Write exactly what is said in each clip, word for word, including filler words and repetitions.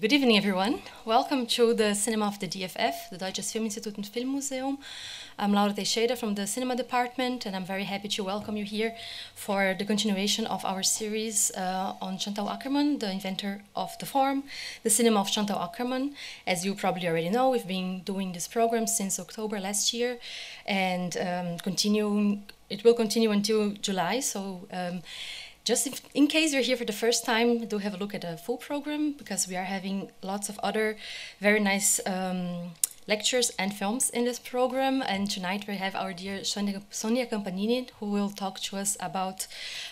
Good evening, everyone. Welcome to the Cinema of the D F F, the Deutsches Film Institut und Film Museum. I'm Laura Teixeira from the Cinema Department, and I'm very happy to welcome you here for the continuation of our series uh, on Chantal Akerman, the inventor of the form, the Cinema of Chantal Akerman. As you probably already know, we've been doing this program since October last year, and um, continuing, it will continue until July. So. Um, Just if, in case you're here for the first time, do have a look at the full program, because we are having lots of other very nice um, lectures and films in this program. And tonight we have our dear Sonia, Sonia Campanini, who will talk to us about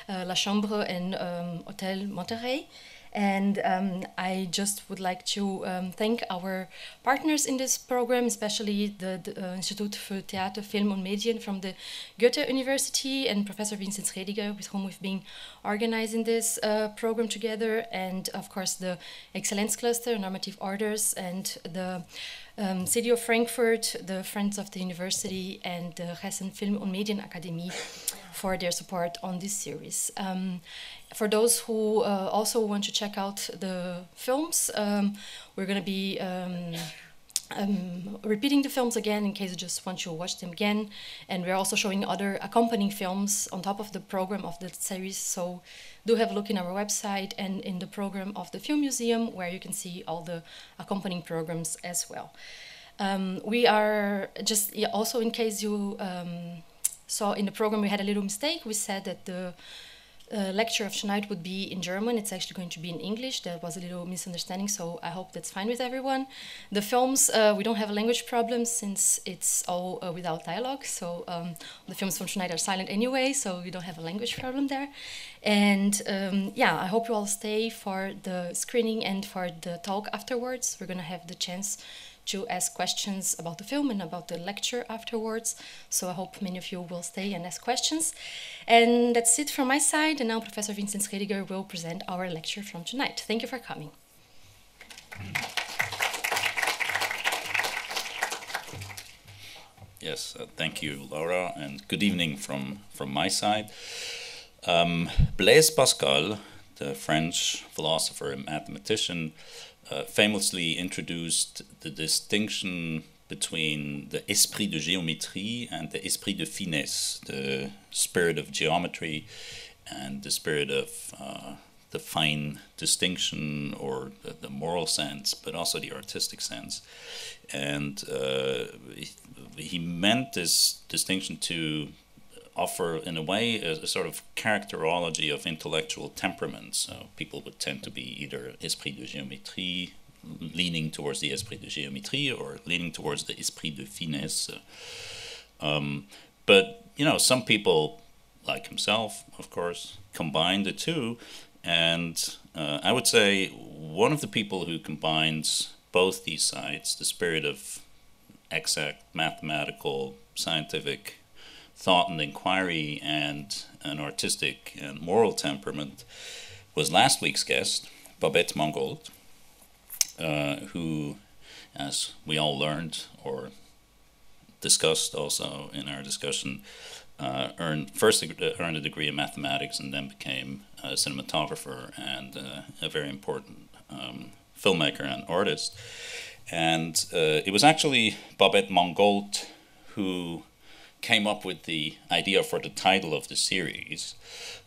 uh, La Chambre and um, Hotel Monterey. And um, I just would like to um, thank our partners in this program, especially the, the uh, Institut für Theater, Film und Medien from the Goethe University and Professor Vincent Schrödiger, with whom we've been organizing this uh, program together, and of course the Excellence Cluster, Normative Orders, and the um, City of Frankfurt, the Friends of the University, and the Hessen Film und Medien Akademie for their support on this series. Um, For those who uh, also want to check out the films, um, we're going to be um, um, repeating the films again in case you just want to watch them again. And we're also showing other accompanying films on top of the program of the series. So do have a look in our website and in the program of the Film Museum, where you can see all the accompanying programs as well. Um, we are just also, in case you um, saw in the program, we had a little mistake. We said that the Uh, lecture of tonight would be in German. It's actually going to be in English. There was a little misunderstanding, so I hope that's fine with everyone. The films, uh, we don't have a language problem since it's all uh, without dialogue, so um, the films from tonight are silent anyway, so we don't have a language problem there. And um, yeah, I hope you all stay for the screening and for the talk afterwards. We're gonna have the chance to ask questions about the film and about the lecture afterwards. So I hope many of you will stay and ask questions. And that's it from my side. And now Professor Vincent Schrödiger will present our lecture from tonight. Thank you for coming. Yes, uh, thank you, Laura, and good evening from, from my side. Um, Blaise Pascal, the French philosopher and mathematician, Uh, famously introduced the distinction between the esprit de géométrie and the esprit de finesse, the spirit of geometry and the spirit of uh, the fine distinction, or the, the moral sense, but also the artistic sense. And uh, he, he meant this distinction to offer, in a way, a, a sort of characterology of intellectual temperament. So people would tend to be either esprit de géométrie, leaning towards the esprit de géométrie, or leaning towards the esprit de finesse. Um, but, you know, some people, like himself, of course, combine the two. And uh, I would say one of the people who combines both these sides, the spirit of exact, mathematical, scientific thought and inquiry, and an artistic and moral temperament, was last week's guest, Babette Mangolte, uh, who, as we all learned or discussed also in our discussion, uh, earned first earned a degree in mathematics and then became a cinematographer and uh, a very important um, filmmaker and artist. And uh, it was actually Babette Mangolte who came up with the idea for the title of the series,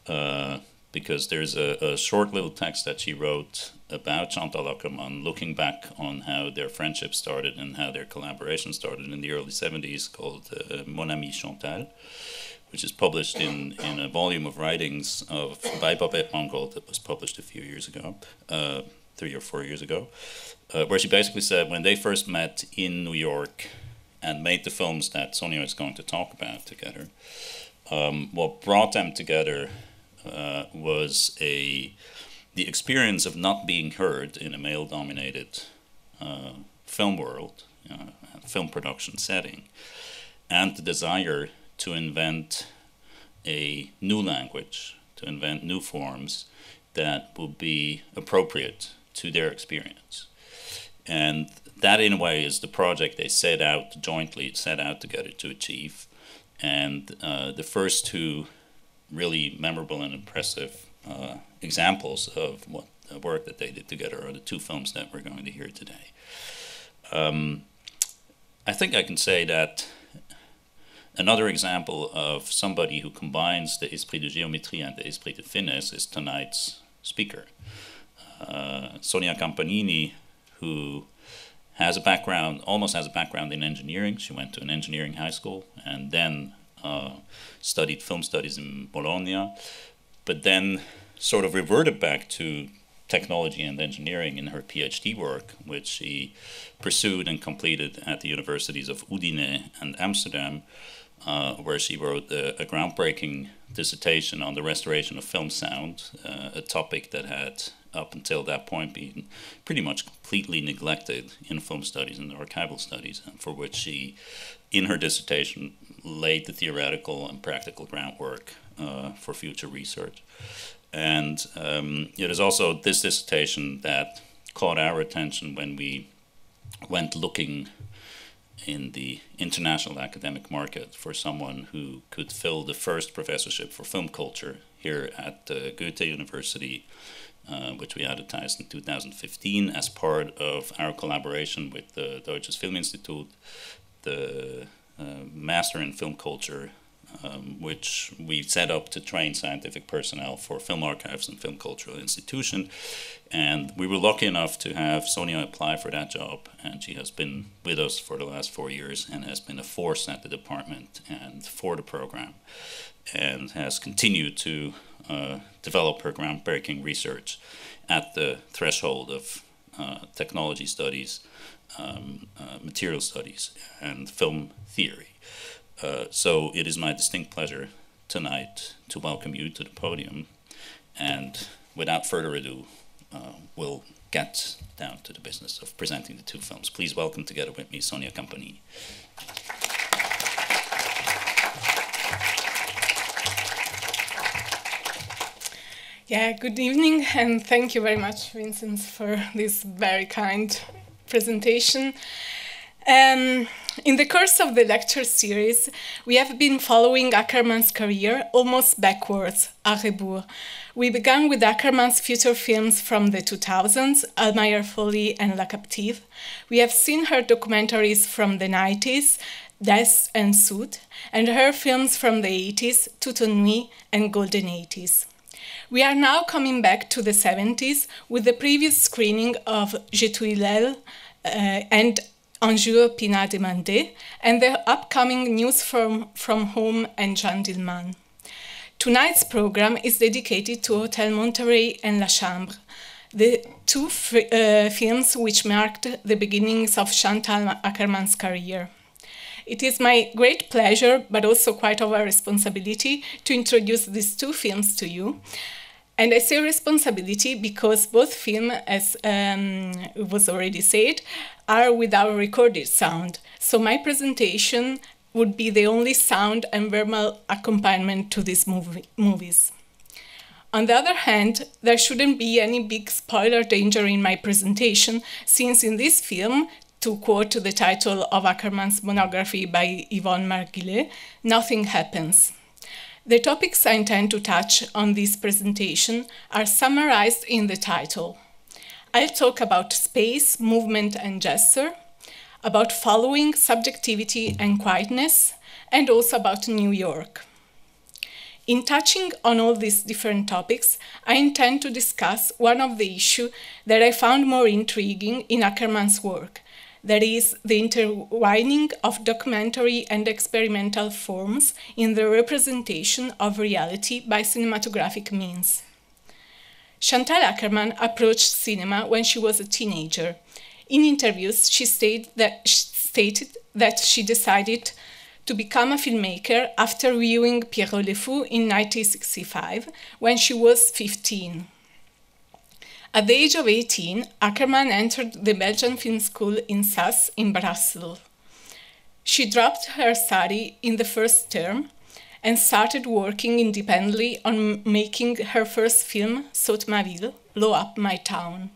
uh, because there's a, a short little text that she wrote about Chantal Akerman, looking back on how their friendship started and how their collaboration started in the early seventies, called uh, Mon Ami Chantal, which is published in, in a volume of writings of, by Babette Mangolte that was published a few years ago, uh, three or four years ago, uh, where she basically said when they first met in New York and made the films that Sonia is going to talk about together, um, what brought them together uh, was a the experience of not being heard in a male-dominated uh, film world, uh, film production setting, and the desire to invent a new language, to invent new forms that would be appropriate to their experience. And that, in a way, is the project they set out jointly, set out together to achieve. And uh, the first two really memorable and impressive uh, examples of what uh, work that they did together are the two films that we're going to hear today. Um, I think I can say that another example of somebody who combines the esprit de géométrie and the esprit de finesse is tonight's speaker. Uh, Sonia Campanini, who has a background, almost has a background in engineering. She went to an engineering high school and then uh, studied film studies in Bologna, but then sort of reverted back to technology and engineering in her PhD work, which she pursued and completed at the universities of Udine and Amsterdam, uh, where she wrote a, a groundbreaking dissertation on the restoration of film sound, uh, a topic that had up until that point been pretty much completely neglected in film studies and archival studies, and for which she, in her dissertation, laid the theoretical and practical groundwork uh, for future research. And um, it is also this dissertation that caught our attention when we went looking in the international academic market for someone who could fill the first professorship for film culture here at uh, Goethe University, uh, which we advertised in two thousand fifteen as part of our collaboration with the Deutsches Film Institut, the uh, Master in Film Culture, Um, which we set up to train scientific personnel for film archives and film cultural institution. And we were lucky enough to have Sonia apply for that job, and she has been with us for the last four years and has been a force at the department and for the program, and has continued to uh, develop her groundbreaking research at the threshold of uh, technology studies, um, uh, material studies, and film theory. Uh, so it is my distinct pleasure tonight to welcome you to the podium, and without further ado, uh, we'll get down to the business of presenting the two films. Please welcome together with me Sonia Campanini. Yeah, good evening, and thank you very much, Vincent, for this very kind presentation. Um, in the course of the lecture series, we have been following Akerman's career almost backwards, à rebours. We began with Akerman's feature films from the two thousands, Almayer Folly and La Captive. We have seen her documentaries from the nineties, D'Est and Sud, and her films from the eighties, Toute une Nuit and Golden eighties. We are now coming back to the seventies with the previous screening of Je Tu Il Elle uh, and Anjou Pina Demandé, and the upcoming News from, from Home and Jeanne Dielman. Tonight's program is dedicated to Hotel Monterey and La Chambre, the two uh, films which marked the beginnings of Chantal Akerman's career. It is my great pleasure, but also quite our responsibility, to introduce these two films to you. And I say responsibility because both films, as um, was already said, are without recorded sound. So my presentation would be the only sound and verbal accompaniment to these movie movies. On the other hand, there shouldn't be any big spoiler danger in my presentation, since in this film, to quote the title of Akerman's monography by Yvonne Margulé, nothing happens. The topics I intend to touch on this presentation are summarized in the title. I'll talk about space, movement and gesture, about following, subjectivity and quietness, and also about New York. In touching on all these different topics, I intend to discuss one of the issues that I found more intriguing in Akerman's work, that is, the intertwining of documentary and experimental forms in the representation of reality by cinematographic means. Chantal Akerman approached cinema when she was a teenager. In interviews, she stated that she, stated that she decided to become a filmmaker after viewing Pierrot le Fou in nineteen sixty-five, when she was fifteen. At the age of eighteen, Akerman entered the Belgian Film School in Sass in Brussels. She dropped her study in the first term and started working independently on making her first film, Saute ma ville, Blow Up My Town.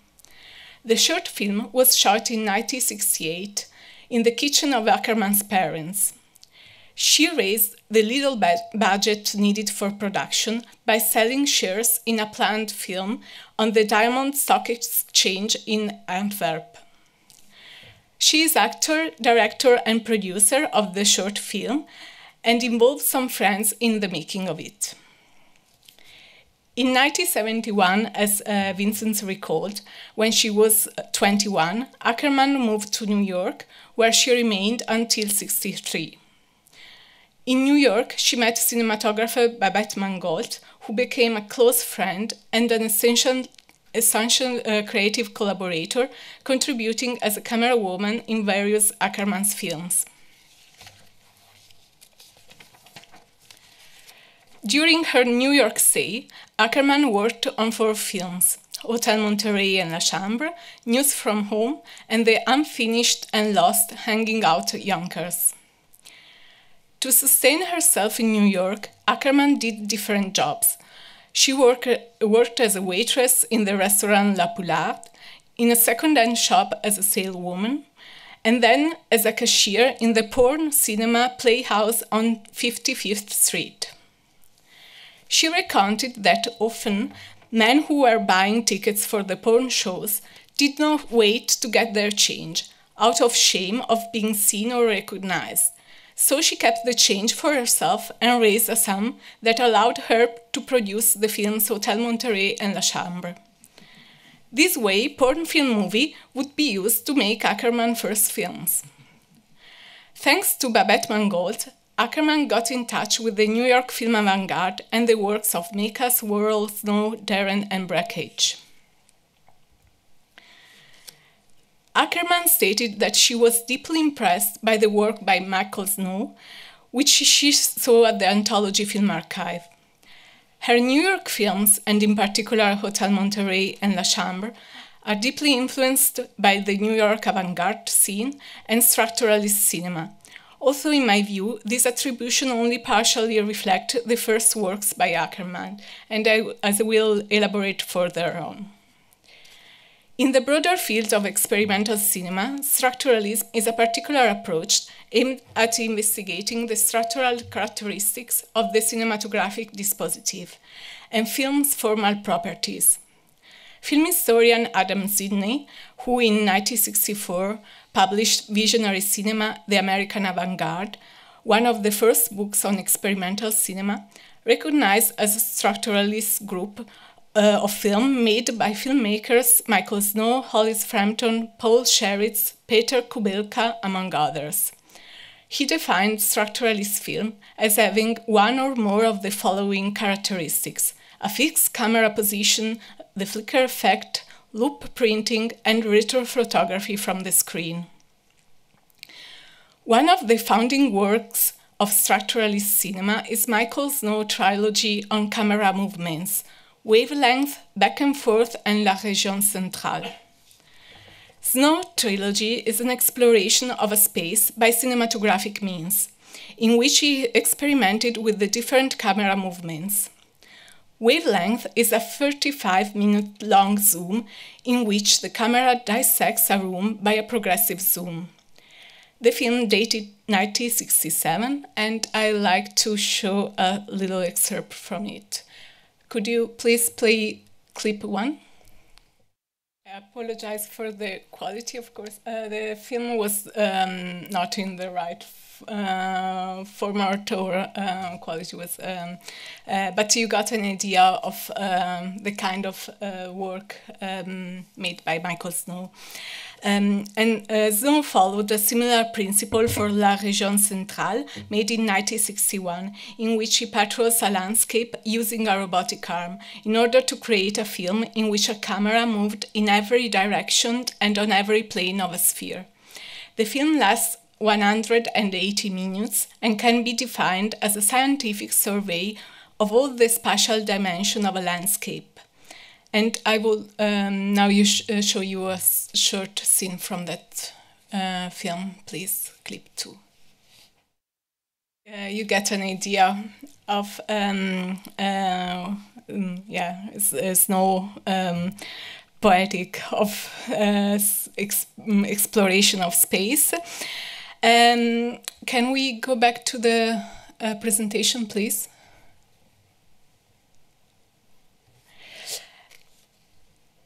The short film was shot in nineteen sixty-eight in the kitchen of Akerman's parents. She raised the little budget needed for production by selling shares in a planned film on the Diamond Stock Exchange in Antwerp. She is actor, director, and producer of the short film and involved some friends in the making of it. In nineteen seventy-one, as uh, Vincent recalled, when she was twenty-one, Akerman moved to New York, where she remained until sixty-three. In New York, she met cinematographer Babette Mangolte, who became a close friend and an essential, essential uh, creative collaborator, contributing as a camera woman in various Akerman's films. During her New York stay, Akerman worked on four films: Hotel Monterey and La Chambre, News from Home, and the unfinished and lost Hanging Out Yonkers. To sustain herself in New York, Akerman did different jobs. She work, worked as a waitress in the restaurant La Poularde, in a second-hand shop as a saleswoman, and then as a cashier in the porn cinema Playhouse on fifty-fifth Street. She recounted that often men who were buying tickets for the porn shows did not wait to get their change, out of shame of being seen or recognized. So she kept the change for herself and raised a sum that allowed her to produce the films Hotel Monterey and La Chambre. This way, porn film movie would be used to make Akerman's first films. Thanks to Babette Mangolte, Akerman got in touch with the New York film avant-garde and the works of Mekas, Worrell, Snow, Darren, and Brakhage. Akerman stated that she was deeply impressed by the work by Michael Snow, which she saw at the Anthology Film Archive. Her New York films, and in particular Hotel Monterey and La Chambre, are deeply influenced by the New York avant-garde scene and structuralist cinema. Also, in my view, this attribution only partially reflects the first works by Akerman, and I, as I will elaborate further on. In the broader field of experimental cinema, structuralism is a particular approach aimed at investigating the structural characteristics of the cinematographic dispositif and film's formal properties. Film historian Adam Sidney, who in nineteen sixty-four published Visionary Cinema, The American Avant-Garde, one of the first books on experimental cinema, recognized as a structuralist group Uh, of film made by filmmakers Michael Snow, Hollis Frampton, Paul Sheritz, Peter Kubelka, among others. He defined structuralist film as having one or more of the following characteristics: a fixed camera position, the flicker effect, loop printing, and retrophotography from the screen. One of the founding works of structuralist cinema is Michael Snow's trilogy on camera movements: Wavelength, Back and Forth, and La Région Centrale. Snow trilogy is an exploration of a space by cinematographic means, in which he experimented with the different camera movements. Wavelength is a thirty-five minute long zoom in which the camera dissects a room by a progressive zoom. The film dated nineteen sixty-seven, and I like to show a little excerpt from it. Could you please play clip one? I apologize for the quality, of course. Uh, the film was um, not in the right uh, format or uh, quality, was, um, uh, but you got an idea of um, the kind of uh, work um, made by Michael Snow. Um, and uh, Snow followed a similar principle for La Région Centrale, made in nineteen sixty-one, in which he patrols a landscape using a robotic arm in order to create a film in which a camera moved in every direction and on every plane of a sphere. The film lasts one hundred eighty minutes and can be defined as a scientific survey of all the spatial dimension of a landscape. And I will um, now you sh uh, show you a s short scene from that uh, film. Please, clip two. Uh, you get an idea of um, uh, um, yeah, it's, it's no um, poetic of uh, ex exploration of space. Um, can we go back to the uh, presentation, please?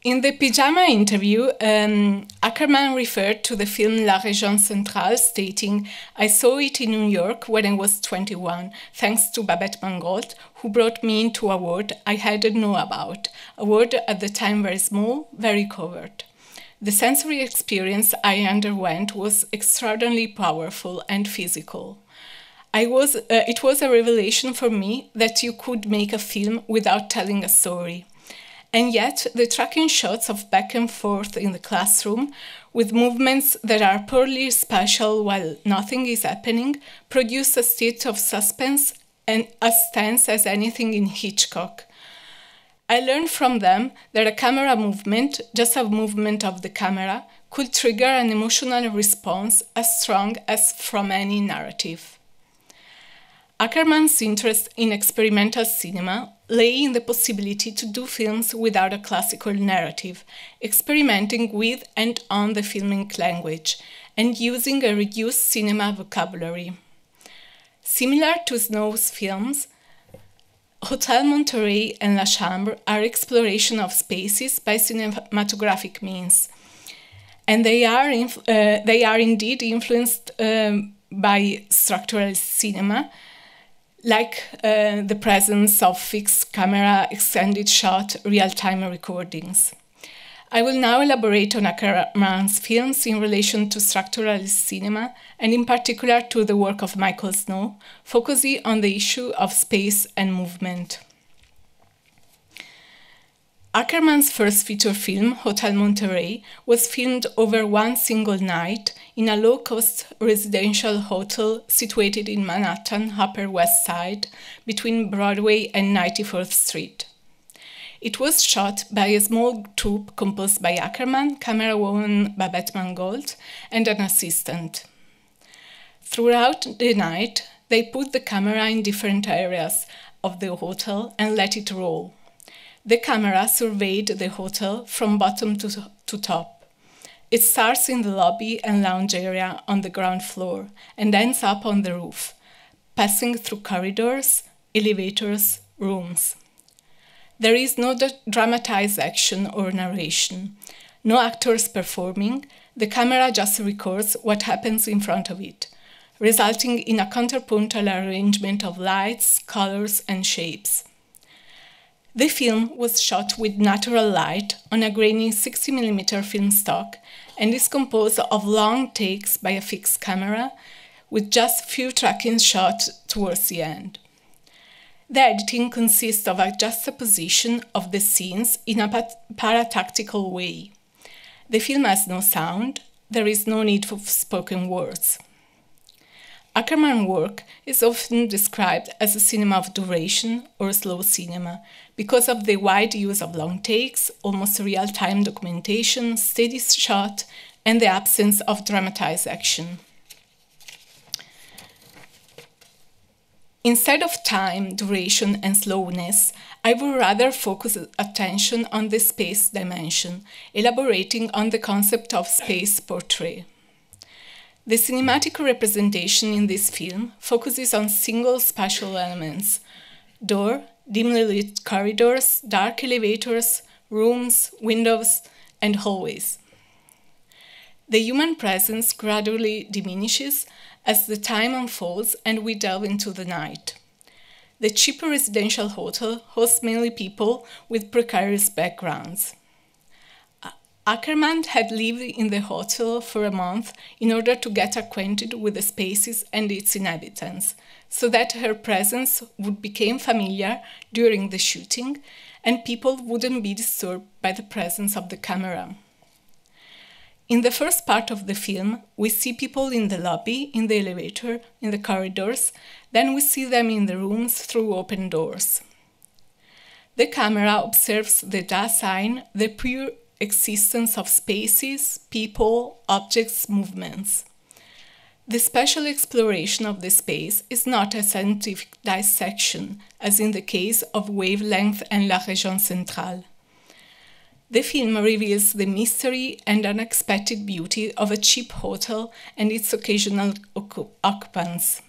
In the Pyjama interview, um, Akerman referred to the film La Région Centrale, stating, "I saw it in New York when I was twenty-one, thanks to Babette Mangolte, who brought me into a world I hadn't known about, a world at the time very small, very covert. The sensory experience I underwent was extraordinarily powerful and physical. I was, uh, it was a revelation for me that you could make a film without telling a story. And yet, the tracking shots of back and forth in the classroom, with movements that are purely spatial while nothing is happening, produce a state of suspense and as tense as anything in Hitchcock. I learned from them that a camera movement, just a movement of the camera, could trigger an emotional response as strong as from any narrative." Akerman's interest in experimental cinema lay in the possibility to do films without a classical narrative, experimenting with and on the filmic language, and using a reduced cinema vocabulary. Similar to Snow's films, Hotel Monterey and La Chambre are exploration of spaces by cinematographic means, and they are, inf uh, they are indeed influenced um, by structural cinema, like uh, the presence of fixed camera, extended shot, real-time recordings. I will now elaborate on Akerman's films in relation to structuralist cinema, and in particular to the work of Michael Snow, focusing on the issue of space and movement. Akerman's first feature film, Hotel Monterey, was filmed over one single night in a low-cost residential hotel situated in Manhattan, Upper West Side, between Broadway and ninety-fourth Street. It was shot by a small troupe composed by Akerman, camerawoman Babette Mangolte, and an assistant. Throughout the night, they put the camera in different areas of the hotel and let it roll. The camera surveyed the hotel from bottom to, to top. It starts in the lobby and lounge area on the ground floor and ends up on the roof, passing through corridors, elevators, rooms. There is no dramatized action or narration, no actors performing, the camera just records what happens in front of it, resulting in a counterpuntal arrangement of lights, colors and shapes. The film was shot with natural light on a grainy sixty millimeter film stock and is composed of long takes by a fixed camera with just few tracking shots towards the end. The editing consists of a juxtaposition of the scenes in a paratactical way. The film has no sound, there is no need for spoken words. Akerman's work is often described as a cinema of duration or slow cinema because of the wide use of long takes, almost real-time documentation, steady shot, and the absence of dramatized action. Instead of time, duration, and slowness, I would rather focus attention on the space dimension, elaborating on the concept of space portrait. The cinematic representation in this film focuses on single spatial elements: door, dimly lit corridors, dark elevators, rooms, windows, and hallways. The human presence gradually diminishes as the time unfolds and we delve into the night. The cheaper residential hotel hosts mainly people with precarious backgrounds. Akerman had lived in the hotel for a month in order to get acquainted with the spaces and its inhabitants, so that her presence would become familiar during the shooting and people wouldn't be disturbed by the presence of the camera. In the first part of the film, we see people in the lobby, in the elevator, in the corridors, then we see them in the rooms through open doors. The camera observes the Dasein, the pure existence of spaces, people, objects, movements. The spatial exploration of the space is not a scientific dissection, as in the case of Wavelength and La Région Centrale. The film reveals the mystery and unexpected beauty of a cheap hotel and its occasional occupants.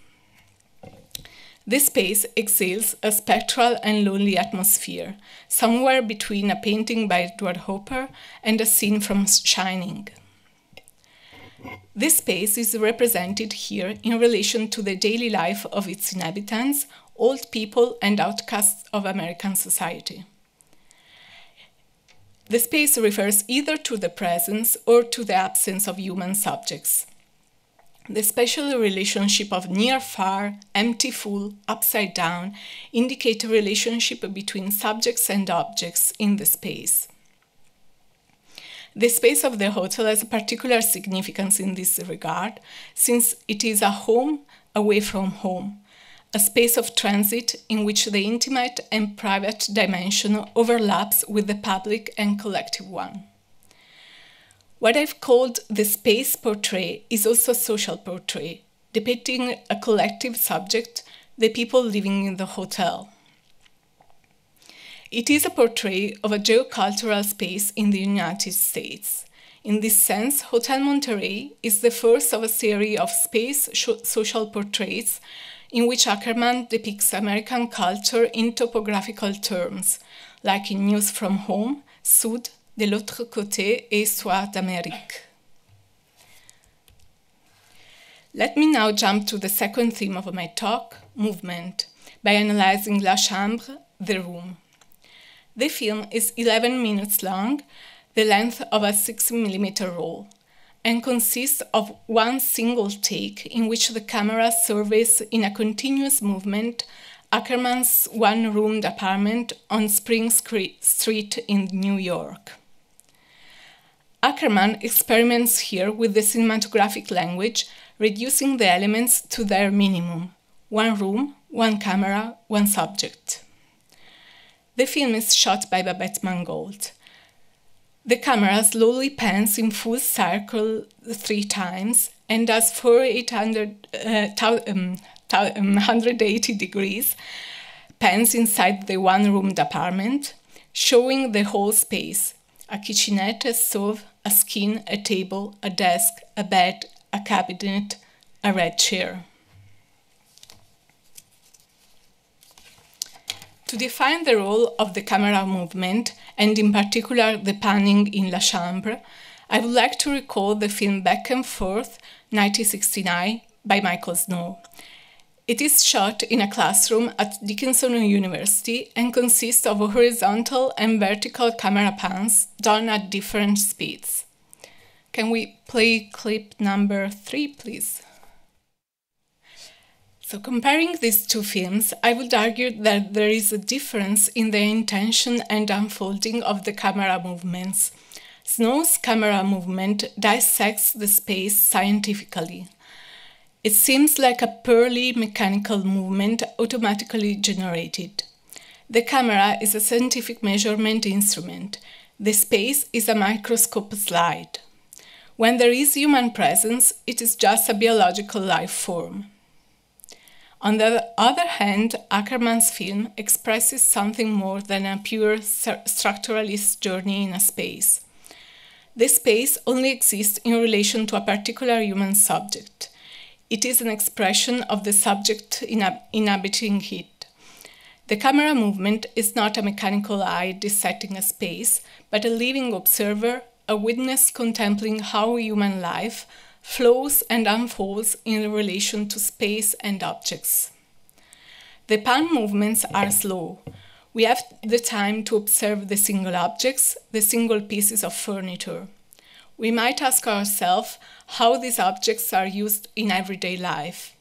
The space exhales a spectral and lonely atmosphere, somewhere between a painting by Edward Hopper and a scene from Shining. This space is represented here in relation to the daily life of its inhabitants, old people and outcasts of American society. The space refers either to the presence or to the absence of human subjects. The spatial relationship of near-far, empty-full, upside-down indicate a relationship between subjects and objects in the space. The space of the hotel has a particular significance in this regard, since it is a home away from home, a space of transit in which the intimate and private dimension overlaps with the public and collective one. What I've called the space portrait is also a social portrait, depicting a collective subject, the people living in the hotel. It is a portrait of a geocultural space in the United States. In this sense, Hotel Monterey is the first of a series of space social portraits in which Akerman depicts American culture in topographical terms, like in News from Home, Sud, De l'autre côté et Histoire d'Amérique. Let me now jump to the second theme of my talk, movement, by analyzing La Chambre, the room. The film is eleven minutes long, the length of a six millimeter roll, and consists of one single take in which the camera surveys in a continuous movement Akerman's one-roomed apartment on Spring Street in New York. Akerman experiments here with the cinematographic language, reducing the elements to their minimum: one room, one camera, one subject. The film is shot by Babette Mangolte. The camera slowly pans in full circle three times and does four eight hundred, uh, one hundred eighty degrees pans inside the one-roomed apartment, showing the whole space: a kitchenette, a stove, a skin, a table, a desk, a bed, a cabinet, a red chair. To define the role of the camera movement, and in particular the panning in La Chambre, I would like to recall the film Back and Forth, nineteen sixty-nine, by Michael Snow. It is shot in a classroom at Dickinson University and consists of horizontal and vertical camera pans done at different speeds. Can we play clip number three, please? So, comparing these two films, I would argue that there is a difference in the intention and unfolding of the camera movements. Snow's camera movement dissects the space scientifically. It seems like a purely mechanical movement automatically generated. The camera is a scientific measurement instrument. The space is a microscope slide. When there is human presence, it is just a biological life form. On the other hand, Akerman's film expresses something more than a pure structuralist journey in a space. This space only exists in relation to a particular human subject. It is an expression of the subject inhabiting it. The camera movement is not a mechanical eye dissecting a space, but a living observer, a witness contemplating how human life flows and unfolds in relation to space and objects. The pan movements are slow. We have the time to observe the single objects, the single pieces of furniture. We might ask ourselves how these objects are used in everyday life.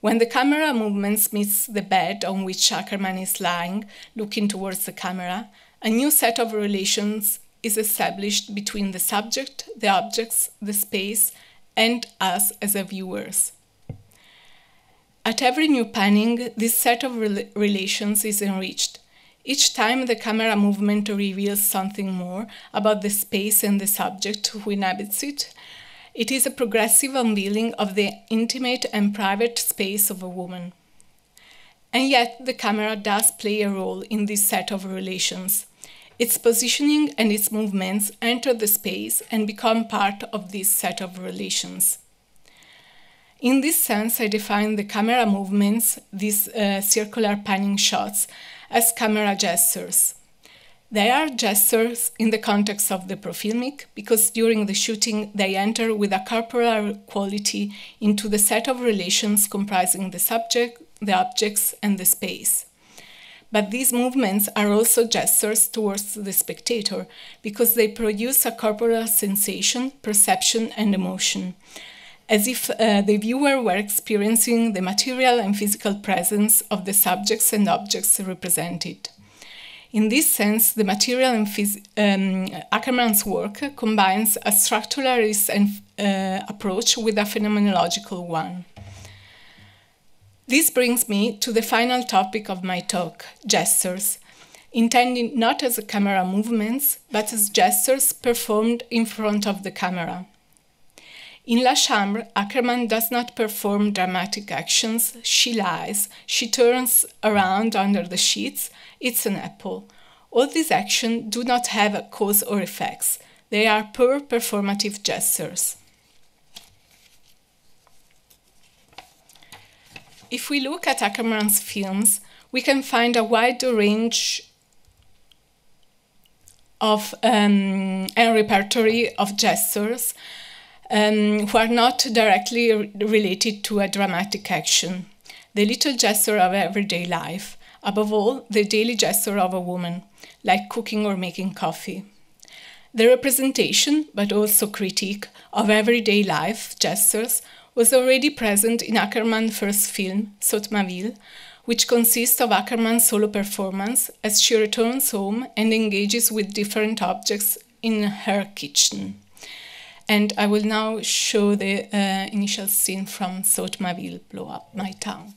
When the camera movements meets the bed on which Akerman is lying, looking towards the camera, a new set of relations is established between the subject, the objects, the space, and us as a viewers. At every new panning, this set of re relations is enriched. Each time the camera movement reveals something more about the space and the subject who inhabits it. It is a progressive unveiling of the intimate and private space of a woman. And yet the camera does play a role in this set of relations. Its positioning and its movements enter the space and become part of this set of relations. In this sense, I define the camera movements, these uh, circular panning shots, as camera gestures. They are gestures in the context of the profilmic, because during the shooting they enter with a corporal quality into the set of relations comprising the subject, the objects, and the space. But these movements are also gestures towards the spectator, because they produce a corporal sensation, perception, and emotion, as if uh, the viewer were experiencing the material and physical presence of the subjects and objects represented. In this sense, the material and um, Akerman's work combines a structuralist and, uh, approach with a phenomenological one. This brings me to the final topic of my talk, gestures, intended not as camera movements, but as gestures performed in front of the camera. In La Chambre, Akerman does not perform dramatic actions, she lies, she turns around under the sheets, it's an apple. All these actions do not have a cause or effects, they are pure performative gestures. If we look at Akerman's films, we can find a wide range of um, and repertory of gestures, Um, who are not directly related to a dramatic action. The little gesture of everyday life, above all, the daily gesture of a woman, like cooking or making coffee. The representation, but also critique, of everyday life gestures was already present in Akerman's first film, Saute ma ville, which consists of Akerman's solo performance as she returns home and engages with different objects in her kitchen. And I will now show the uh, initial scene from Saute ma ville, Blow Up My Town.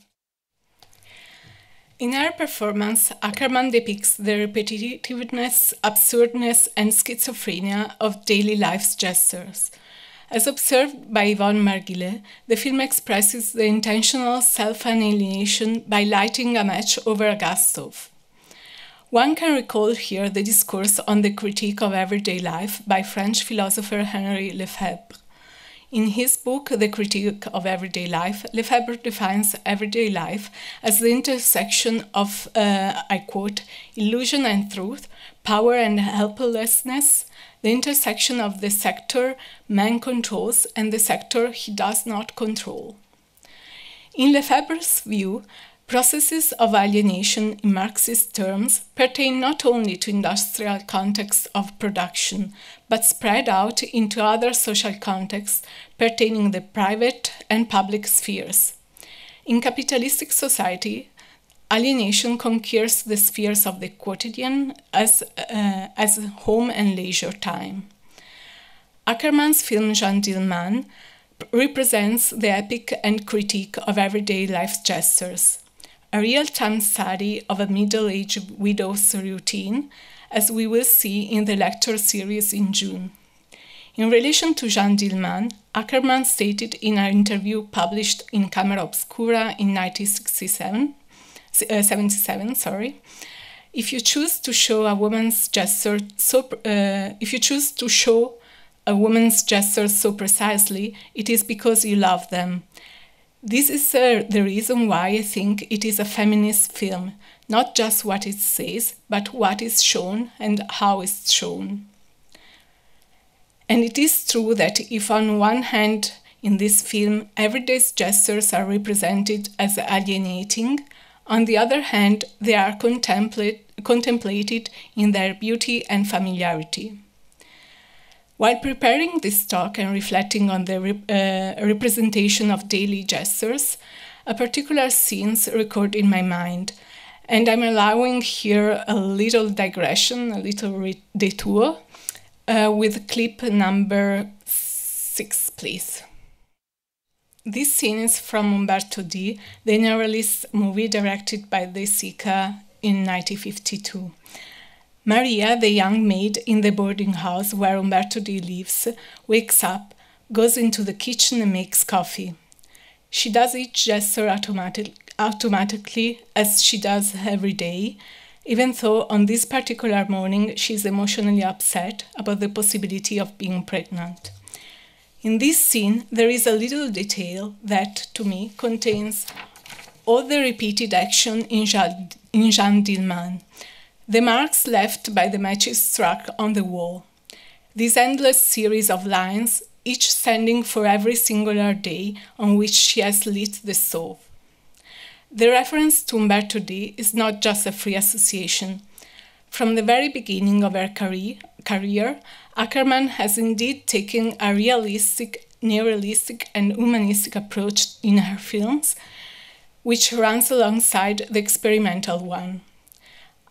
In her performance, Akerman depicts the repetitiveness, absurdness, and schizophrenia of daily life's gestures. As observed by Yvonne Margulé, the film expresses the intentional self-annihilation by lighting a match over a gas stove. One can recall here the discourse on the critique of everyday life by French philosopher Henri Lefebvre. In his book, The Critique of Everyday Life, Lefebvre defines everyday life as the intersection of, uh, I quote, illusion and truth, power and helplessness, the intersection of the sector man controls and the sector he does not control. In Lefebvre's view, processes of alienation, in Marxist terms, pertain not only to industrial contexts of production, but spread out into other social contexts pertaining the private and public spheres. In capitalistic society, alienation conquers the spheres of the quotidian as, uh, as home and leisure time. Akerman's film Jeanne Dielman represents the epic and critique of everyday life gestures, a real-time study of a middle-aged widow's routine, as we will see in the lecture series in June. In relation to Jeanne Dielman, Akerman stated in an interview published in Camera Obscura in nineteen seventy-seven, uh, sorry, if you choose to show a woman's gesture, so uh, if you choose to show a woman's gestures so precisely, it is because you love them. This is uh, the reason why I think it is a feminist film, not just what it says, but what is shown and how it's shown. And it is true that if on one hand, in this film, everyday gestures are represented as alienating, on the other hand, they are contemplated in their beauty and familiarity. While preparing this talk and reflecting on the re uh, representation of daily gestures, a particular scene recurred in my mind, and I'm allowing here a little digression, a little detour, uh, with clip number six, please. This scene is from Umberto D., the neorealist movie directed by De Sica in nineteen fifty-two. Maria, the young maid in the boarding house where Umberto D. lives, wakes up, goes into the kitchen and makes coffee. She does each gesture automatic, automatically, as she does every day, even though on this particular morning she is emotionally upset about the possibility of being pregnant. In this scene, there is a little detail that, to me, contains all the repeated action in Jeanne, in Jeanne Dielman, the marks left by the matches struck on the wall, this endless series of lines, each standing for every singular day on which she has lit the stove. The reference to Umberto D. is not just a free association. From the very beginning of her career, Akerman has indeed taken a realistic, neorealistic and humanistic approach in her films, which runs alongside the experimental one.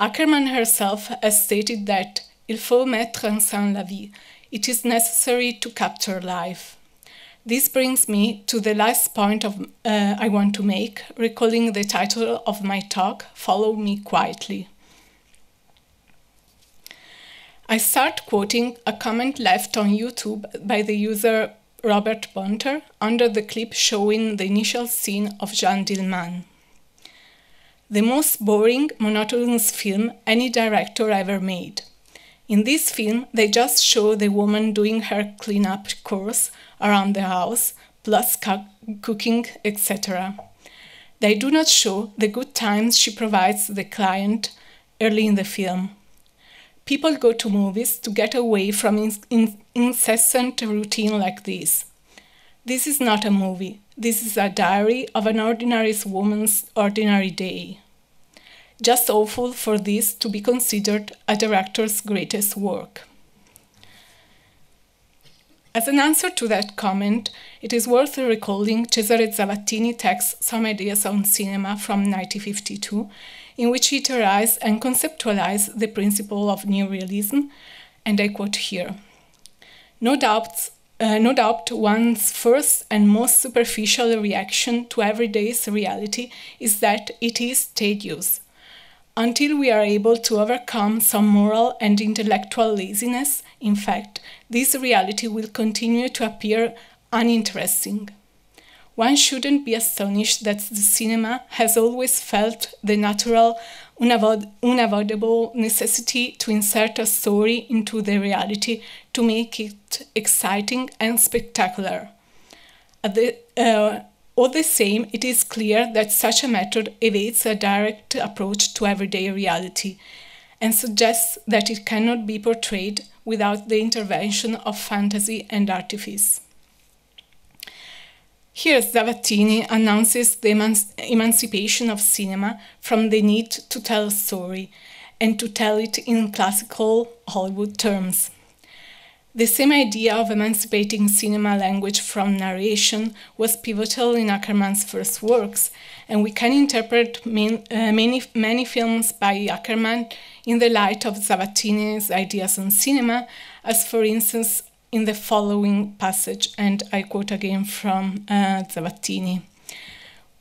Akerman herself has stated that il faut mettre en scène la vie, it is necessary to capture life. This brings me to the last point of, uh, I want to make, recalling the title of my talk, Follow Me Quietly. I start quoting a comment left on YouTube by the user Robert Bonter under the clip showing the initial scene of Jeanne Dielman. The most boring, monotonous film any director ever made. In this film, they just show the woman doing her cleanup course around the house, plus cooking, et cetera. They do not show the good times she provides the client early in the film. People go to movies to get away from inc incessant routine like this. This is not a movie. This is a diary of an ordinary woman's ordinary day. Just awful for this to be considered a director's greatest work. As an answer to that comment, it is worth recalling Cesare Zavattini's text Some Ideas on Cinema from nineteen fifty-two, in which he theorized and conceptualized the principle of neorealism, and I quote here, no doubt, uh, no doubt one's first and most superficial reaction to everyday's reality is that it is tedious. Until we are able to overcome some moral and intellectual laziness, in fact, this reality will continue to appear uninteresting. One shouldn't be astonished that the cinema has always felt the natural, unavo- unavoidable necessity to insert a story into the reality to make it exciting and spectacular. At the, uh, All the same, it is clear that such a method evades a direct approach to everyday reality and suggests that it cannot be portrayed without the intervention of fantasy and artifice. Here Zavattini announces the emanci- emancipation of cinema from the need to tell a story and to tell it in classical Hollywood terms. The same idea of emancipating cinema language from narration was pivotal in Akerman's first works, and we can interpret main, uh, many, many films by Akerman in the light of Zavattini's ideas on cinema, as for instance in the following passage, and I quote again from uh, Zavattini.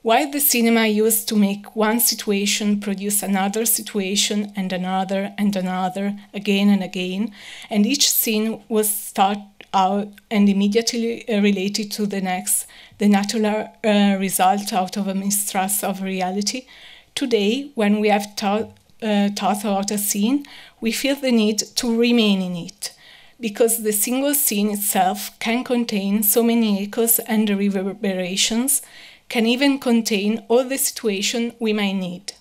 Why the cinema used to make one situation produce another situation and another and another again and again, and each scene was thought out and immediately related to the next, the natural uh, result out of a mistrust of reality. Today, when we have thought, uh, thought about a scene, we feel the need to remain in it, because the single scene itself can contain so many echoes and reverberations, can even contain all the situation we might need.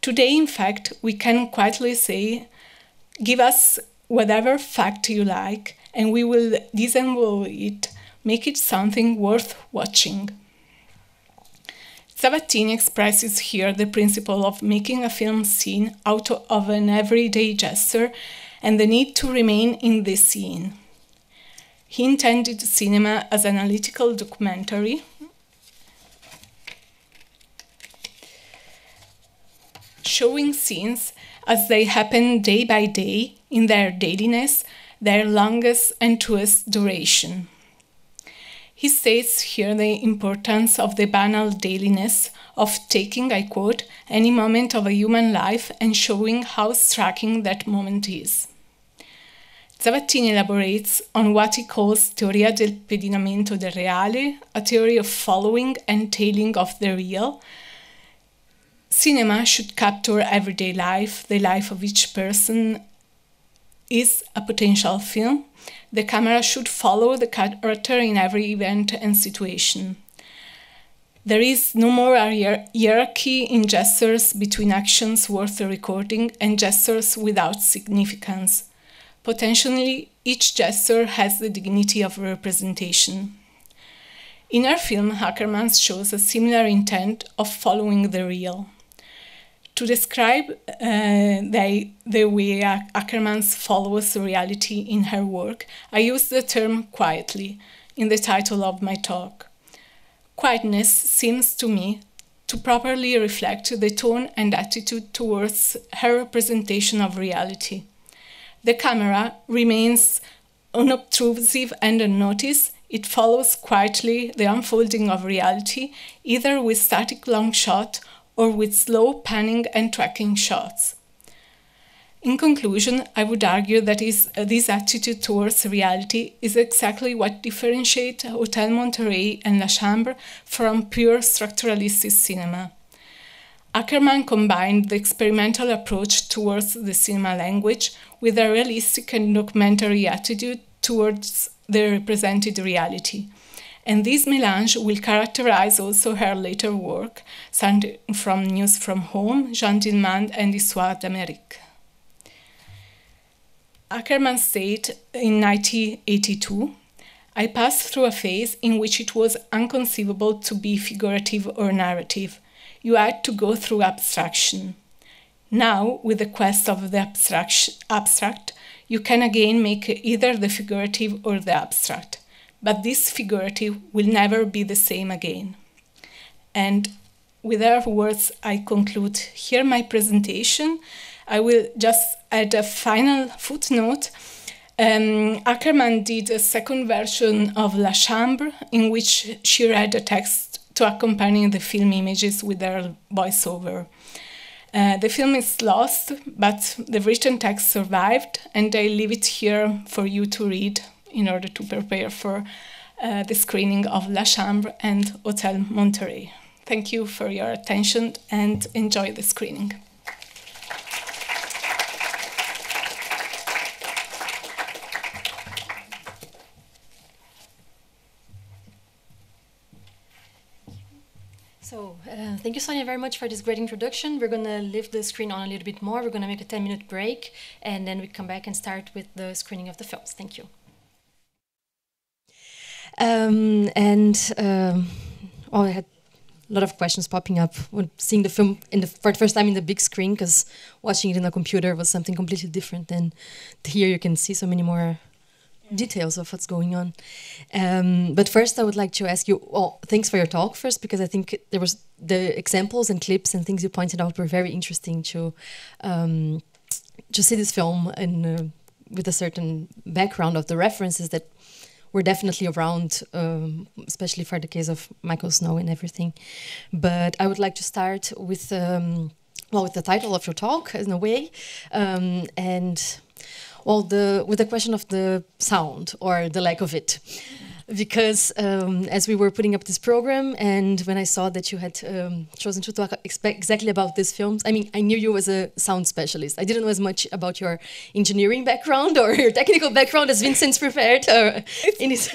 Today, in fact, we can quietly say, give us whatever fact you like, and we will disenroll it, make it something worth watching. Zavattini expresses here the principle of making a film scene out of an everyday gesture and the need to remain in this scene. He intended cinema as an analytical documentary, showing scenes as they happen day by day in their dailiness, their longest and truest duration. He states here the importance of the banal dailiness of taking, I quote, any moment of a human life and showing how striking that moment is. Zavattini elaborates on what he calls teoria del pedinamento del reale, a theory of following and tailing of the real, cinema should capture everyday life, the life of each person is a potential film. The camera should follow the character in every event and situation. There is no more hierarchy in gestures between actions worth recording and gestures without significance. Potentially, each gesture has the dignity of representation. In her film, Akerman shows a similar intent of following the real. To describe uh, the, the way Akerman follows reality in her work, I use the term quietly in the title of my talk. Quietness seems to me to properly reflect the tone and attitude towards her representation of reality. The camera remains unobtrusive and unnoticed. It follows quietly the unfolding of reality, either with static long shot or with slow panning and tracking shots. In conclusion, I would argue that is, uh, this attitude towards reality is exactly what differentiates Hotel Monterey and La Chambre from pure structuralist cinema. Akerman combined the experimental approach towards the cinema language with a realistic and documentary attitude towards the represented reality. And this melange will characterize also her later work, from News from Home, Jeanne Dielman and Histoire d'Amérique. Akerman said in nineteen eighty-two, I passed through a phase in which it was inconceivable to be figurative or narrative. You had to go through abstraction. Now, with the quest of the abstract, you can again make either the figurative or the abstract. But this figurative will never be the same again. And with her words, I conclude here my presentation. I will just add a final footnote. Um, Akerman did a second version of La Chambre, in which she read a text to accompany the film images with her voiceover. Uh, the film is lost, but the written text survived, and I leave it here for you to read in order to prepare for uh, the screening of La Chambre and Hotel Monterey. Thank you for your attention and enjoy the screening. So, uh, thank you, Sonia, very much for this great introduction. We're going to leave the screen on a little bit more. We're going to make a ten-minute break, and then we come back and start with the screening of the films. Thank you. Um, and um, oh, I had a lot of questions popping up when seeing the film in the, for the first time in the big screen, because watching it on a computer was something completely different than here. You can see so many more details of what's going on. Um, but first, I would like to ask you, well, thanks for your talk first, because I think there was the examples and clips and things you pointed out were very interesting to, um, to see this film and uh, with a certain background of the references that were definitely around, um, especially for the case of Michael Snow and everything. But I would like to start with, um, well, with the title of your talk, in a way, um, and well, the, with the question of the sound or the lack of it. Because um, as we were putting up this program, and when I saw that you had um, chosen to talk exactly about these films, I mean, I knew you as a sound specialist. I didn't know as much about your engineering background or your technical background as Vincent's prepared. Or it's in his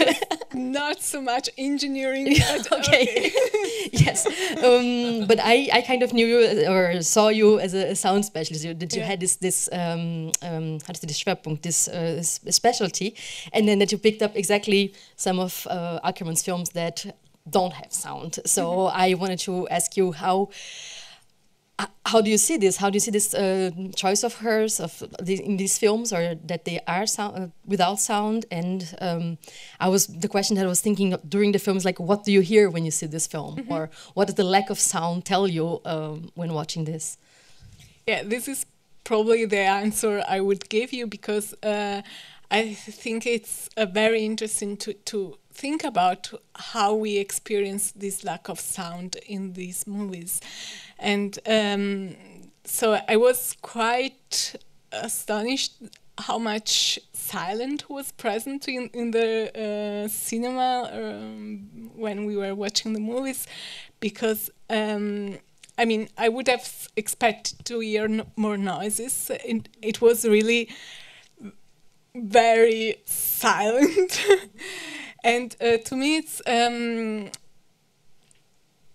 not so much engineering. But okay. okay. Yes, um, but I, I kind of knew you or saw you as a sound specialist. You, that you yeah. had this this um, um, how to say this Schwerpunkt, this uh, specialty, and then that you picked up exactly some of uh, Akerman's films that don't have sound. So mm-hmm. I wanted to ask you how how do you see this? How do you see this uh, choice of hers of the, in these films, or that they are sound, uh, without sound? And um, I was the question that I was thinking during the film is like, what do you hear when you see this film, mm-hmm. or what does the lack of sound tell you um, when watching this? Yeah, this is probably the answer I would give you, because Uh, I think it's uh, very interesting to, to think about how we experience this lack of sound in these movies. And um, so I was quite astonished how much silent was present in, in the uh, cinema um, when we were watching the movies, because um, I mean, I would have expected to hear n more noises. It, it was really very silent. And uh, to me, it's, um,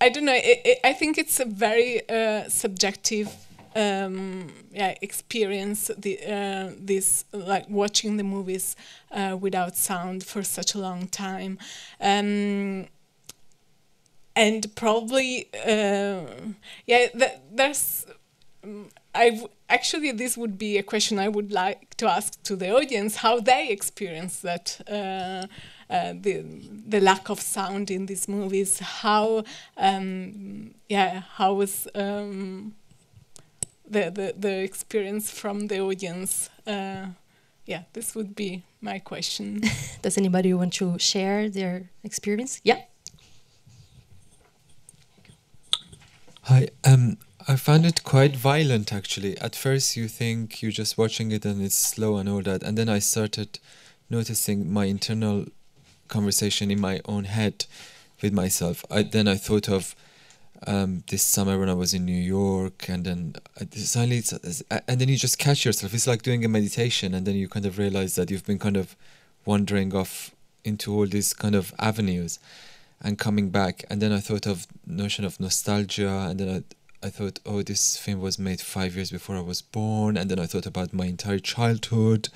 I don't know, it, it, I think it's a very uh, subjective um, yeah, experience, the, uh, this, like watching the movies uh, without sound for such a long time. Um, And probably, uh, yeah, th there's, um, I've, actually this would be a question I would like to ask to the audience, how they experience that, uh, uh, the, the lack of sound in these movies, how, um, yeah, how was um, the, the, the experience from the audience? Uh, yeah, this would be my question. Does anybody want to share their experience? Yeah. Hi, um, I found it quite violent actually. At first you think you're just watching it and it's slow and all that, and then I started noticing my internal conversation in my own head with myself. I, then I thought of um, this summer when I was in New York, and then I suddenly, it's, and then you just catch yourself. It's like doing a meditation, and then you kind of realize that you've been kind of wandering off into all these kind of avenues and coming back. And then I thought of notion of nostalgia, and then I, I thought, oh, this film was made five years before I was born, and then I thought about my entire childhood.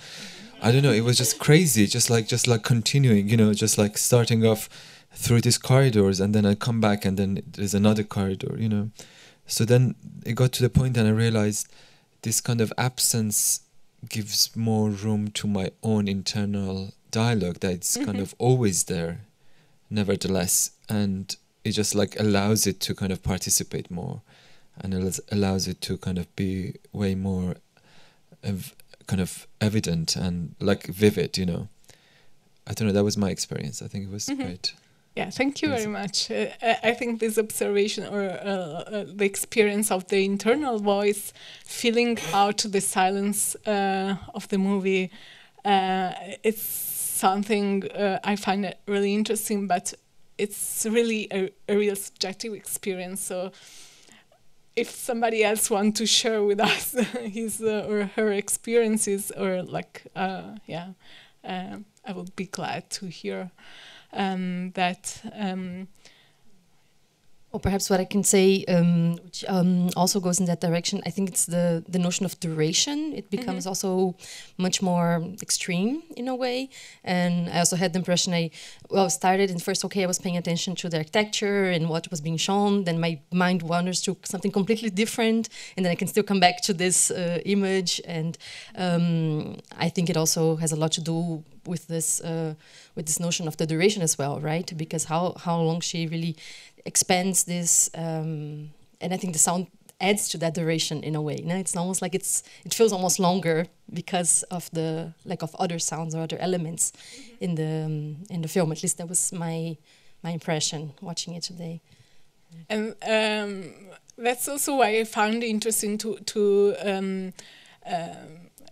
I don't know, it was just crazy, just like just like continuing, you know, just like starting off through these corridors, and then I come back and then there's another corridor, you know. So then it got to the point and I realized this kind of absence gives more room to my own internal dialogue that's kind of always there, nevertheless, and it just like allows it to kind of participate more, and it allows it to kind of be way more ev kind of evident and like vivid, you know. I don't know, that was my experience. I think it was mm-hmm. quite... Yeah, thank you very much. Uh, I think this observation or uh, uh, the experience of the internal voice, filling out the silence uh, of the movie, uh, it's something uh, I find it really interesting, but it's really a, a real subjective experience. So if somebody else wants to share with us his uh, or her experiences, or like, uh, yeah, uh, I would be glad to hear um, that. Um, or perhaps what I can say, um, which um, also goes in that direction, I think it's the, the notion of duration. It becomes mm-hmm. also much more extreme in a way. And I also had the impression I well started and first, okay, I was paying attention to the architecture and what was being shown. Then my mind wanders to something completely different. And then I can still come back to this uh, image. And um, I think it also has a lot to do with this uh, with this notion of the duration as well, right? Because how, how long she really expands this, um, and I think the sound adds to that duration in a way. No? It's almost like it's it feels almost longer because of the lack of other sounds or other elements mm-hmm. in the um, in the film. At least that was my my impression watching it today. And um, that's also why I found it interesting to to um, uh,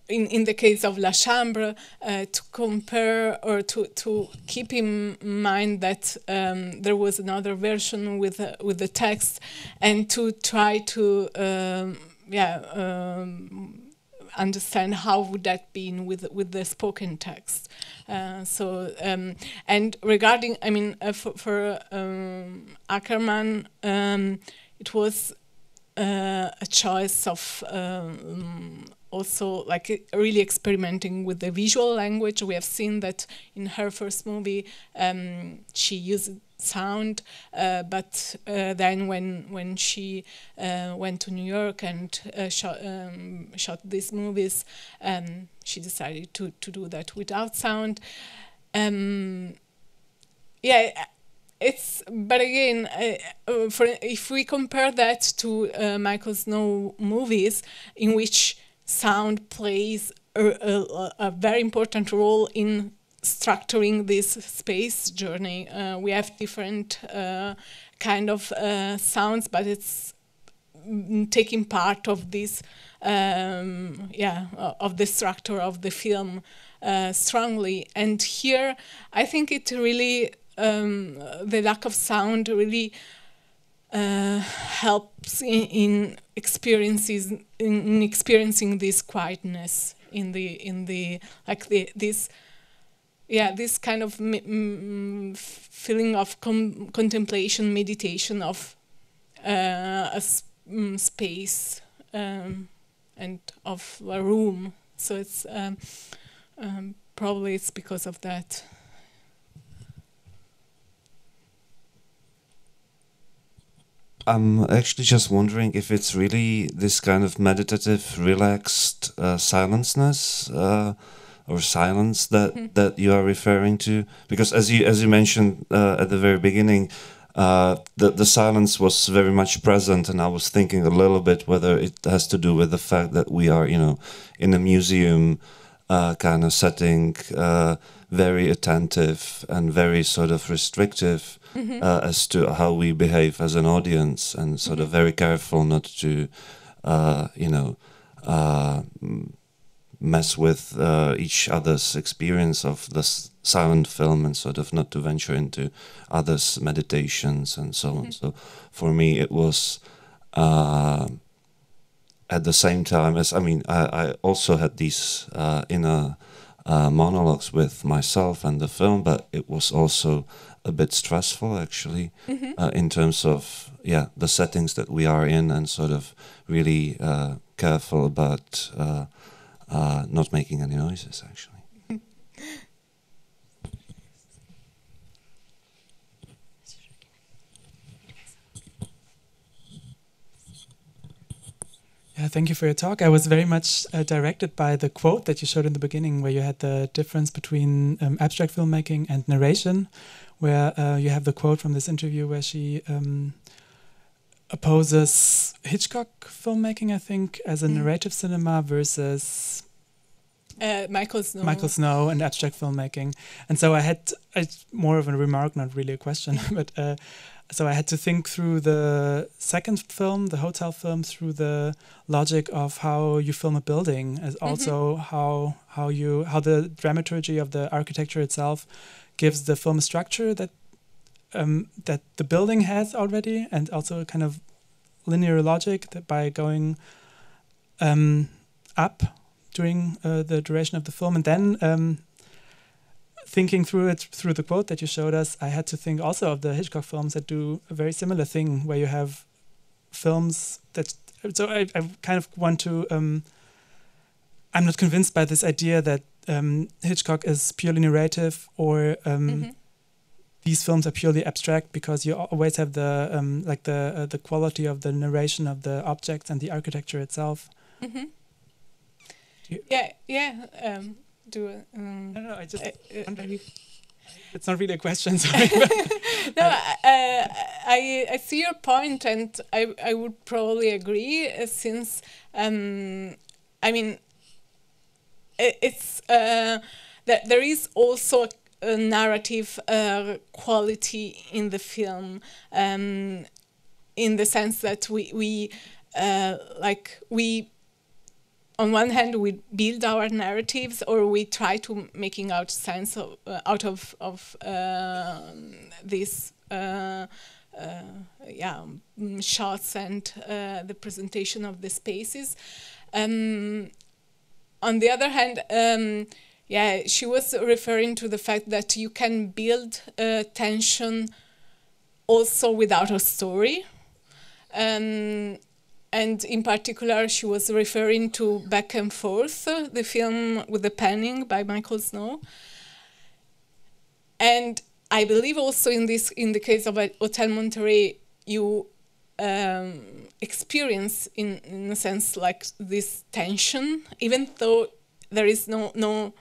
in in the case of La Chambre uh, to compare or to to keep in mind that um, there was another version with uh, with the text, and to try to um, yeah um, understand how would that be in with with the spoken text. Uh, so um, and regarding, I mean, uh, for, for um, Akerman, um, it was uh, a choice of. Um, Also, like really experimenting with the visual language. We have seen that in her first movie, um, she used sound, uh, but uh, then when when she uh, went to New York and uh, shot um, shot these movies, um, she decided to to do that without sound. Um, yeah. It's, but again, uh, for if we compare that to uh, Michael Snow movies, in which sound plays a, a, a very important role in structuring this space journey. Uh, we have different uh, kind of uh, sounds, but it's taking part of this, um, yeah, of the structure of the film uh, strongly. And here, I think it really, um, the lack of sound really uh, helps in, in experiences in experiencing this quietness in the in the like the this yeah this kind of m feeling of com contemplation, meditation of uh, a sp um, space um, and of a room. So it's um, um, probably it's because of that. I'm actually just wondering if it's really this kind of meditative, relaxed uh, silenceness uh, or silence that mm-hmm. that you are referring to, because as you as you mentioned uh, at the very beginning, uh, the the silence was very much present, and I was thinking a little bit whether it has to do with the fact that we are, you know, in a museum uh, kind of setting, uh, very attentive and very sort of restrictive. Mm-hmm. uh, as to how we behave as an audience, and sort mm-hmm. of very careful not to, uh, you know, uh, mess with uh, each other's experience of the silent film, and sort of not to venture into others' meditations and so mm-hmm. on. So for me, it was uh, at the same time as, I mean, I, I also had these uh, inner uh, monologues with myself and the film, but it was also a bit stressful, actually, mm-hmm. uh, in terms of, yeah, the settings that we are in, and sort of really uh, careful about uh, uh, not making any noises, actually. Yeah, thank you for your talk. I was very much uh, directed by the quote that you showed in the beginning, where you had the difference between um, abstract filmmaking and narration, where uh, you have the quote from this interview where she um, opposes Hitchcock filmmaking, I think, as a mm. narrative cinema versus uh, Michael Snow. Michael Snow and abstract filmmaking. And so I had, it's more of a remark, not really a question, but uh, so I had to think through the second film, the hotel film, through the logic of how you film a building, as mm-hmm. also how how you how the dramaturgy of the architecture itself gives the film a structure that um, that the building has already, and also a kind of linear logic that by going um, up during uh, the duration of the film. And then um, thinking through it, through the quote that you showed us, I had to think also of the Hitchcock films that do a very similar thing, where you have films that... So I, I kind of want to... Um, I'm not convinced by this idea that Um, Hitchcock is purely narrative, or um, mm-hmm. these films are purely abstract, because you always have the um, like the uh, the quality of the narration of the objects and the architecture itself. Mm-hmm. Yeah, yeah. Um, do it. Um, no, no. I just. Uh, uh, it's not really a question. Sorry. But, no, uh, uh, I I see your point, and I I would probably agree, uh, since um, I mean. It's uh, that there is also a narrative uh, quality in the film, um, in the sense that we we uh, like we on one hand we build our narratives, or we try to making out sense of, uh, out of of uh, this uh, uh, yeah shots and uh, the presentation of the spaces. Um, On the other hand, um, yeah, she was referring to the fact that you can build uh, tension also without a story. Um, and in particular, she was referring to Back and Forth, uh, the film with the panning by Michael Snow. And I believe also in this, in the case of Hotel Monterey, you Um, experience in, in a sense like this tension, even though there is no no